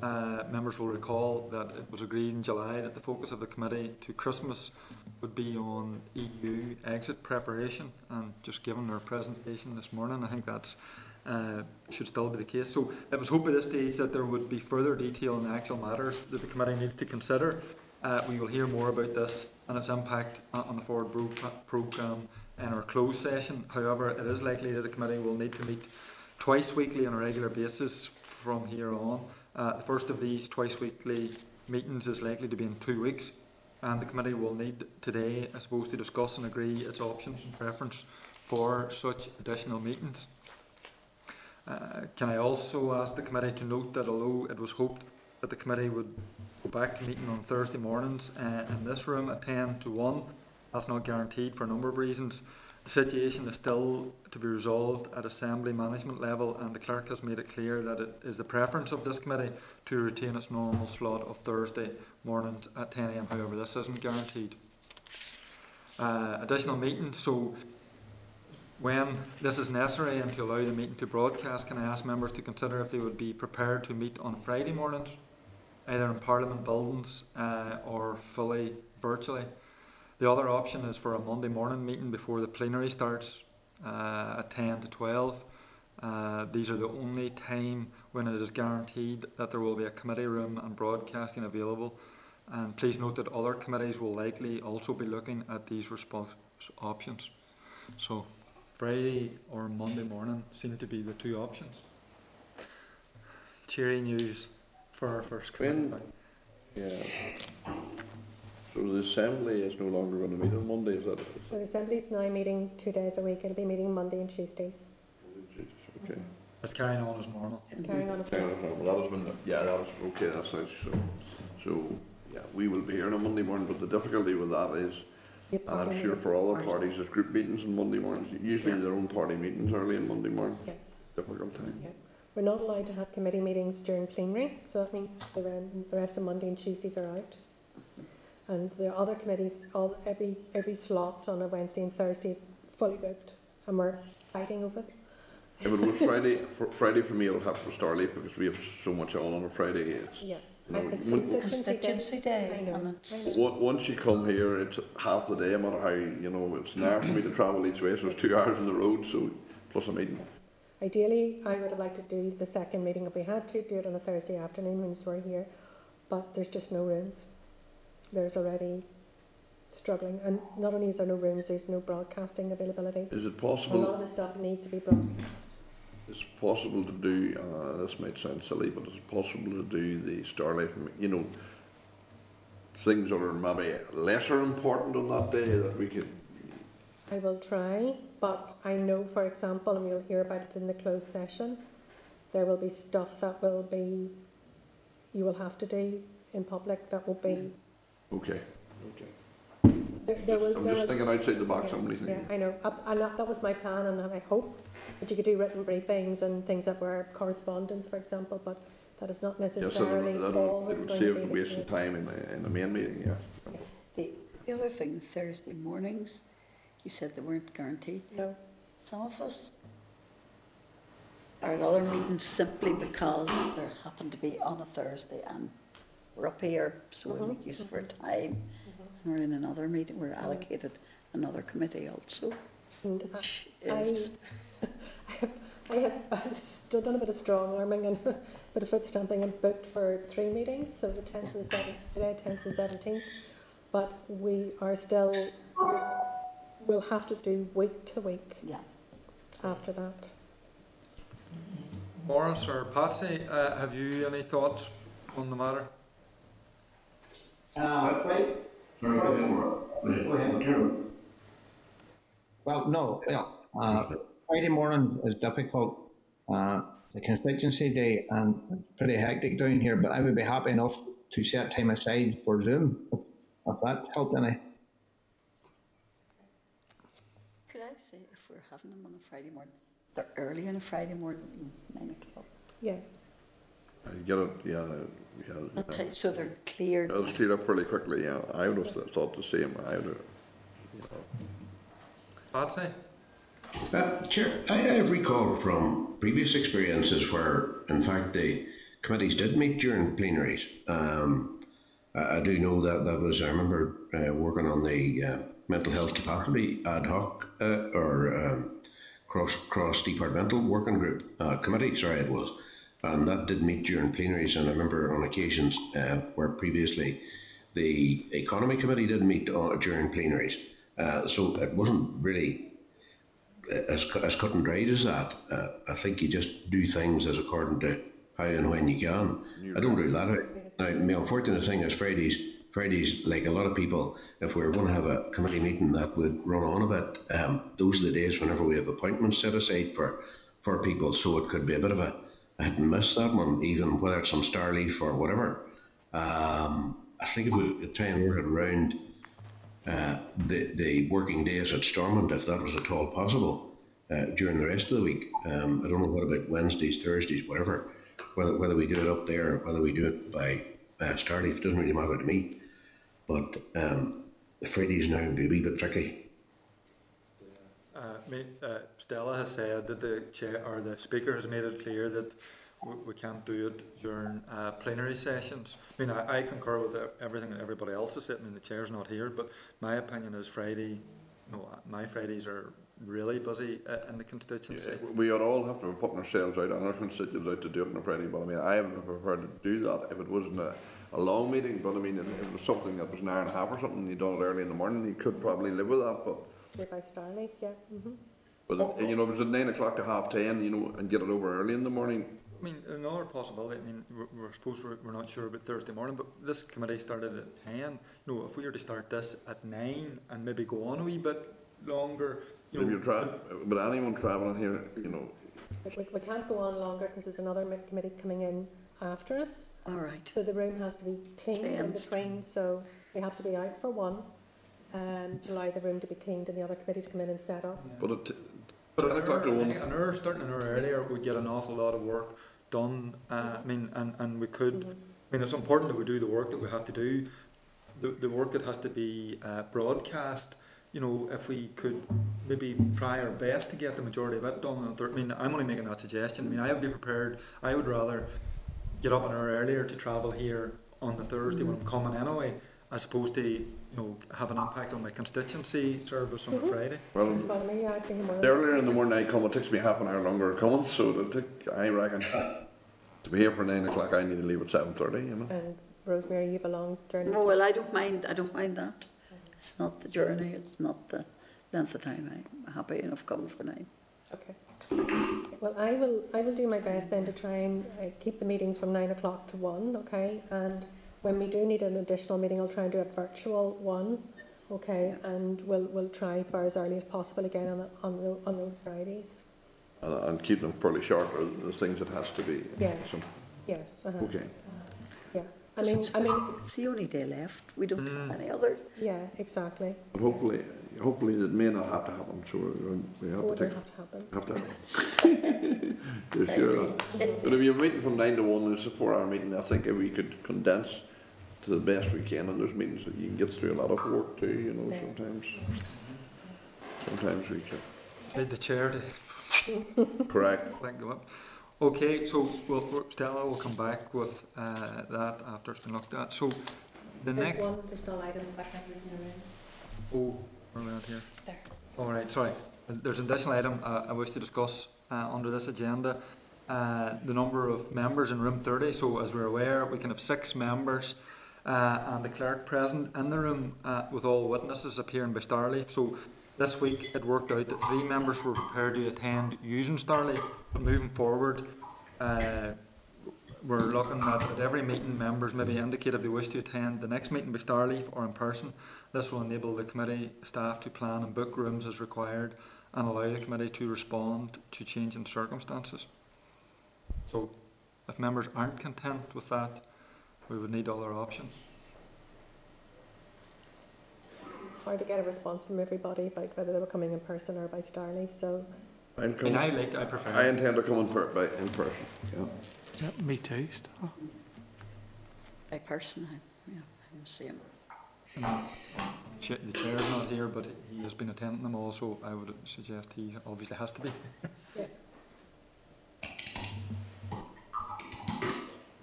Uh, members will recall that it was agreed in July that the focus of the committee to Christmas would be on E U exit preparation, and just given their presentation this morning, I think that's Uh, should still be the case. So it was hoped at this stage that there would be further detail on the actual matters that the committee needs to consider. Uh, we will hear more about this and its impact on the forward programme in our closed session. However, it is likely that the committee will need to meet twice weekly on a regular basis from here on. Uh, the first of these twice weekly meetings is likely to be in two weeks, and the committee will need today, I suppose, to discuss and agree its options and preference for such additional meetings. Uh, can I also ask the committee to note that although it was hoped that the committee would go back to meeting on Thursday mornings uh, in this room at ten to one, that's not guaranteed for a number of reasons. The situation is still to be resolved at Assembly management level, and the Clerk has made it clear that it is the preference of this committee to retain its normal slot of Thursday mornings at ten A M. However, this isn't guaranteed. Uh, additional meetings, so when this is necessary and to allow the meeting to broadcast, can I ask members to consider if they would be prepared to meet on Friday mornings, either in Parliament buildings uh, or fully virtually? The other option is for a Monday morning meeting before the plenary starts uh, at ten to twelve. Uh, these are the only time when it is guaranteed that there will be a committee room and broadcasting available. And please note that other committees will likely also be looking at these response options. So Friday or Monday morning seem to be the two options. Cheery news for our first committee. Yeah. So the Assembly is no longer going to meet on Monday, is that it? So the Assembly is now meeting two days a week. It'll be meeting Monday and Tuesdays. Okay. It's carrying on as normal. It's carrying on as normal. Well, that has been, yeah, that was okay. That's nice. So, so yeah, we will be here on Monday morning. But the difficulty with that is, and I'm sure for all the parties, there's group meetings on Monday mornings. Usually yeah. their own party meetings early on Monday morning. Yeah. Difficult time. Yeah. We're not allowed to have committee meetings during plenary, so that means the rest of Monday and Tuesdays are out. And the other committees, all every every slot on a Wednesday and Thursday is fully booked, and we're fighting over it. Yeah, but with Friday, for, Friday for me, it'll have to be Starleaf because we have so much on on a Friday. It's, yeah. No, constituency, constituency day, day. And it's once you come here, it's half the day, no matter how, you know, it's an hour for me to travel each way, so it's two hours on the road, so plus a meeting. Ideally, I would have liked to do the second meeting if we had to, do it on a Thursday afternoon when we're here, but there's just no rooms. There's already struggling, and not only is there no rooms, there's no broadcasting availability. Is it possible? A lot of the stuff needs to be broadcast. It's possible to do, uh, this might sound silly, but it's possible to do the Starlight, you know, things that are maybe lesser important on that day that we could... I will try, but I know, for example, and we'll hear about it in the closed session, there will be stuff that will be, you will have to do in public that will be... Okay. Okay. There, there will, I'm there just will, thinking outside the box, yeah, I'm really thinking. Yeah, I know. And that, that was my plan, and that I hope that you could do written briefings and things that were correspondence, for example, but that is not necessarily... Yes, all it would save the waste of time in the, in the main meeting, yeah. yeah. The, the other thing, Thursday mornings, you said they weren't guaranteed. No. Some of us are at other meetings simply because there happened to be on a Thursday and we're up here, so mm-hmm. we make use of our time. Mm-hmm. And we're in another meeting, we're allocated another committee also, and which I, is... I, I, have, I, have, I have still done a bit of strong-arming and a bit of foot-stamping and booked for three meetings, so the tenth and the seventeenth, today, tenth and seventeenth, but we are still... We'll have to do week to week. Yeah. After that. Maurice or Patsy, uh, have you any thoughts on the matter? Uh, wait. Sorry, go ahead. Go ahead. Well, no. Yeah. Uh, Friday morning is difficult. Uh, the constituency day, and it's pretty hectic down here. But I would be happy enough to set time aside for Zoom, if, if that helped any. I say if we're having them on a Friday morning, they're early on a Friday morning, nine o'clock. Yeah. I get it. Yeah. Yeah. Okay, yeah. So they're cleared. They'll clear up really quickly. Yeah, I would have yeah. thought the same. I would. Have, you know. I'd say. Uh, Chair, I have recalled from previous experiences where, in fact, the committees did meet during plenaries. Um, I, I do know that that was. I remember uh, working on the. Uh, mental health capacity ad hoc uh, or um, cross cross departmental working group uh, committee. Sorry, it was, and that did meet during plenaries. And I remember on occasions uh, where previously the economy committee did meet uh, during plenaries. Uh, so it wasn't really as as cut and dried as that. Uh, I think you just do things as according to how and when you can. I don't do that. Now, the unfortunate thing is Fridays. Fridays, like a lot of people, if we were going to have a committee meeting that would run on a bit, um, those are the days whenever we have appointments set aside for, for people, so it could be a bit of a, I hadn't missed that one, even whether it's on Starleaf or whatever. Um, I think if we could try and work it around uh, the, the working days at Stormont, if that was at all possible, uh, during the rest of the week. Um, I don't know what about Wednesdays, Thursdays, whatever, whether, whether we do it up there or whether we do it by uh, Starleaf, doesn't really matter to me. But um, the Fridays now would be a wee bit tricky. Uh, mate, uh, Stella has said that the chair or the speaker has made it clear that we, we can't do it during uh, plenary sessions. I mean, I, I concur with everything that everybody else has said. I mean, the chair's not here, but my opinion is Friday. No, my Fridays are really busy uh, in the constituency. Yeah, we would all have to put ourselves out and our constituents out to do it on a Friday. But I mean, I am prepared to do that if it wasn't a. a long meeting, but I mean, it, it was something that was an hour and a half or something. You done it early in the morning, you could probably live with that. But yeah, by Starleaf, yeah. Mm-hmm. But oh, it, you know, it was at nine o'clock to half ten, you know, and get it over early in the morning. I mean, another possibility. I mean, we're, we're supposed we're, we're not sure about Thursday morning, but this committee started at ten. You know, if we were to start this at nine and maybe go on a wee bit longer, you maybe know, you're tra but anyone travelling here, you know, we, we can't go on longer because there's another committee coming in after us. All right. So the room has to be cleaned in between, so we have to be out for one um, to allow the room to be cleaned and the other committee to come in and set up. Yeah. But, it, but an, hour, an, an hour, starting an hour earlier, we'd get an awful lot of work done. Uh, I mean, and, and we could, mm-hmm. I mean, it's important that we do the work that we have to do, the, the work that has to be uh, broadcast. You know, if we could maybe try our best to get the majority of it done. I mean, I'm only making that suggestion. I mean, I would be prepared, I would rather get up an hour earlier to travel here on the Thursday mm-hmm. when I'm coming anyway, as opposed to, you know, have an impact on my constituency service on mm-hmm. a Friday. Well, earlier in the morning I come, it takes me half an hour longer to come, so it'll take, I reckon to be here for nine o'clock I need to leave at seven thirty, you know. And Rosemary, you belong during. No, well, I don't mind. I don't mind that. It's not the journey. It's not the length of time. I'm happy enough coming for nine. Okay. Well, I will I will do my best then to try and uh, keep the meetings from nine o'clock to one, okay, and when we do need an additional meeting, I'll try and do a virtual one, okay, and we'll, we'll try for as early as possible again on, the, on, the, on those Fridays. And, and keep them fairly short, the things that has to be. Yes, so. Yes. Uh-huh. Okay. Yeah. I mean, it's, I mean, it's the only day left. We don't mm. have any other. Yeah, exactly. But hopefully, hopefully it may not have to happen. So we have, oh, to, take, have to happen. Have to happen. There's your, uh, but if you're meeting from nine to one, it's a four-hour meeting. I think if we could condense to the best we can, and there's meetings that you can get through a lot of work too. You know, yeah. sometimes, sometimes we can. Need the chair to correct. Link them up. Okay, so we'll, Stella will come back with uh, that after it's been looked at. So the There's next one additional item back in the room. Oh, we're out here. There. All right, sorry. There's an additional item uh, I wish to discuss uh, under this agenda. Uh, the number of members in room thirty. So as we're aware, we can have six members uh, and the clerk present in the room uh, with all witnesses appearing by Starleaf. So this week it worked out that three members were prepared to attend using Starleaf, but moving forward uh, we're looking at, at every meeting members maybe indicate if they wish to attend the next meeting by Starleaf or in person. This will enable the committee staff to plan and book rooms as required and allow the committee to respond to changing circumstances. So if members aren't content with that, we would need other options. It's hard to get a response from everybody about whether they were coming in person or by Starleaf. So I'm coming, I, like, I prefer. I intend to come in, per, by, in person. Yeah. Yeah, me too. Still. By person, I'm, yeah, I'm the same. The chair is not here, but he has been attending them all, so I would suggest he obviously has to be. Yeah.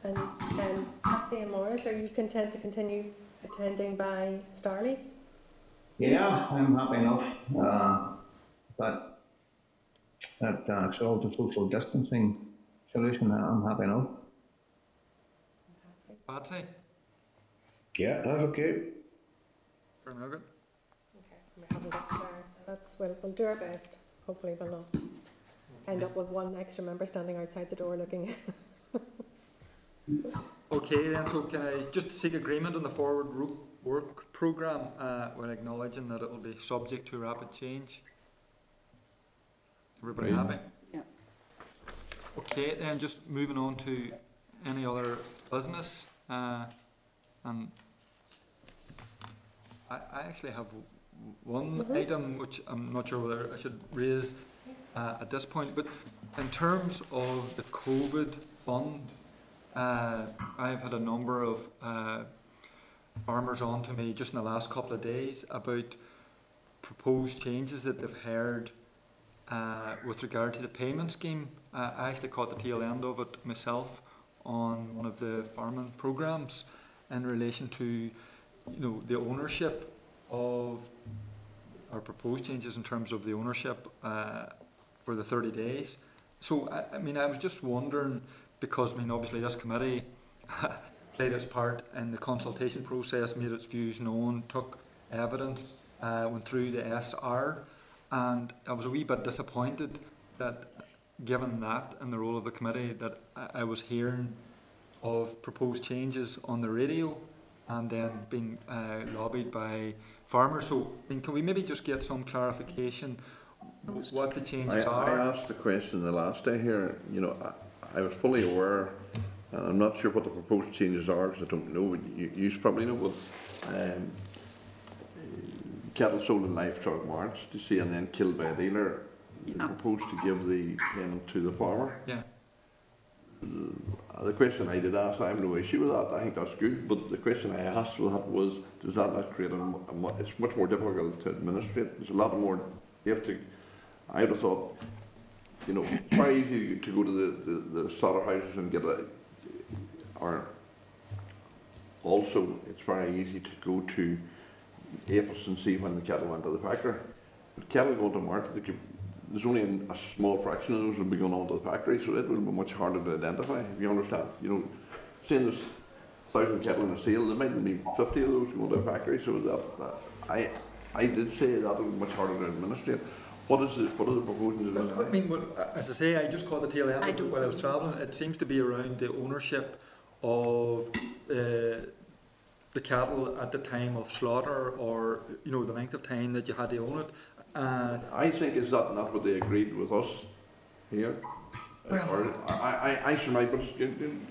And um, Patsy and Morris, are you content to continue attending by Starleaf? Yeah, I'm happy enough uh, that that uh, solved the social distancing solution. I'm happy enough. Patsy? Yeah, that's okay. From Logan? Okay, we haven't got there, so that's, well, we'll do our best. Hopefully we'll not end up with one extra member standing outside the door looking in. Okay then, so can I just seek agreement on the forward route work programme uh, while acknowledging that it will be subject to rapid change? Everybody mm-hmm. happy? Yeah. Okay, then just moving on to any other business. Uh, and I, I actually have one mm-hmm. item which I'm not sure whether I should raise uh, at this point, but in terms of the COVID fund, uh, I've had a number of uh, farmers on to me just in the last couple of days about proposed changes that they've heard uh, with regard to the payment scheme. Uh, I actually caught the tail end of it myself on one of the farming programmes in relation to, you know, the ownership of our proposed changes in terms of the ownership uh, for the thirty days. So I, I mean, I was just wondering, because I mean obviously this committee played its part in the consultation process, made its views known, took evidence, uh, went through the S R, and I was a wee bit disappointed that, given that and the role of the committee, that I, I was hearing of proposed changes on the radio and then being uh, lobbied by farmers. So I mean, can we maybe just get some clarification what the changes I, are? I asked the question the last day here, you know, I, I was fully aware. I'm not sure what the proposed changes are, because I don't know. You, you probably know, but um, cattle sold in livestock marts to see and then killed by a dealer. They proposed to give the payment to the farmer. Yeah. The, the question I did ask, I have no issue with that. I think that's good. But the question I asked was, does that not create a, a? It's much more difficult to administrate. There's a lot more. You have to. I would have thought, you know, it's very easy to go to the the, the slaughterhouses and get a. Or also, it's very easy to go to A F S and see when the cattle went to the factory. But cattle going to market, they could, there's only a small fraction of those would be going on to the factory, so it would be much harder to identify, if you understand. You know, saying there's one thousand cattle in a sale, there mightn't be fifty of those going to the factory, so that, that I I did say that would be much harder to administrate. What is the, what are the proposals? Well, I mean, well, as I say, I just caught the tail end while I was travelling. It seems to be around the ownership of uh, the cattle at the time of slaughter, or you know the length of time that you had to own it. And I think is that not what they agreed with us here. Well, or I, I, I should might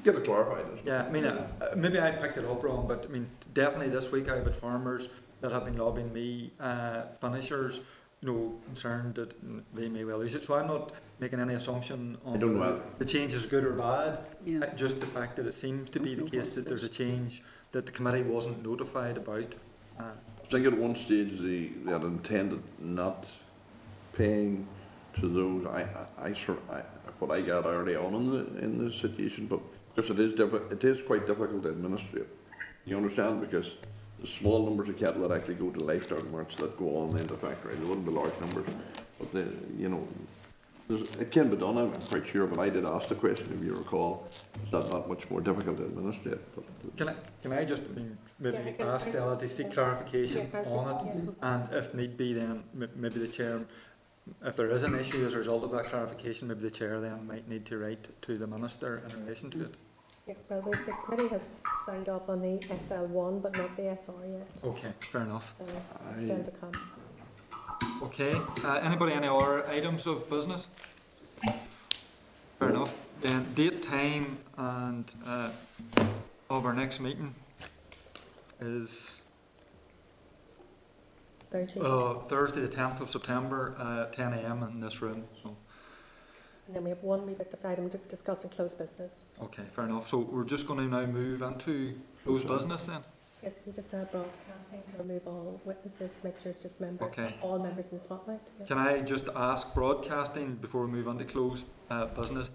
get it clarified. Yeah, I mean, uh, maybe I picked it up wrong, but I mean, definitely this week I've had farmers that have been lobbying me, uh, finishers, you know, concerned that they may well lose it. So I'm not making any assumption on the, the change is good or bad. Yeah. Uh, just the fact that it seems to be the case that there's a change that the committee wasn't notified about. Uh, I think at one stage they, they had intended not paying to those. I, I, I, I what I got early on in the in the situation, but because it is it is quite difficult to administrate. You understand, because the small numbers of cattle that actually go to livestock markets that go on in the factory, they wouldn't be large numbers, but they, you know, it can be done. I'm quite sure, but I did ask the question, if you recall, is that not much more difficult to administrate? But can I can I just maybe yeah, ask Stella to seek clarification yeah, on it, yeah. and if need be, then maybe the chair. If there is an issue as a result of that clarification, maybe the chair then might need to write to the minister in relation to it. Yeah, well, the committee has signed off on the S L one, but not the S R yet. Okay, fair enough. So it's still to come. Okay. Uh, anybody any other items of business? Fair enough. Then date, time, and uh, of our next meeting is. Uh, Thursday the tenth of September, uh, ten A M in this room. So. And then we have one wee bit of item to discuss in closed business. Okay, fair enough. So we're just going to now move into closed business then? Yes, we just have broadcasting to remove all witnesses, make sure it's just members, okay. all members in the spotlight. Yeah. Can I just ask broadcasting before we move on to closed uh, business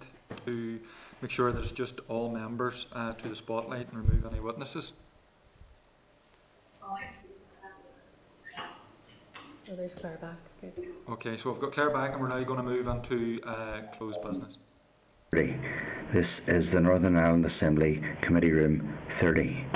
to make sure there's just all members uh, to the spotlight and remove any witnesses? Oh, there's Claire back. Good. Okay, so I've got Claire back, and we're now going to move on to uh, closed business. This is the Northern Ireland Assembly Committee Room thirty.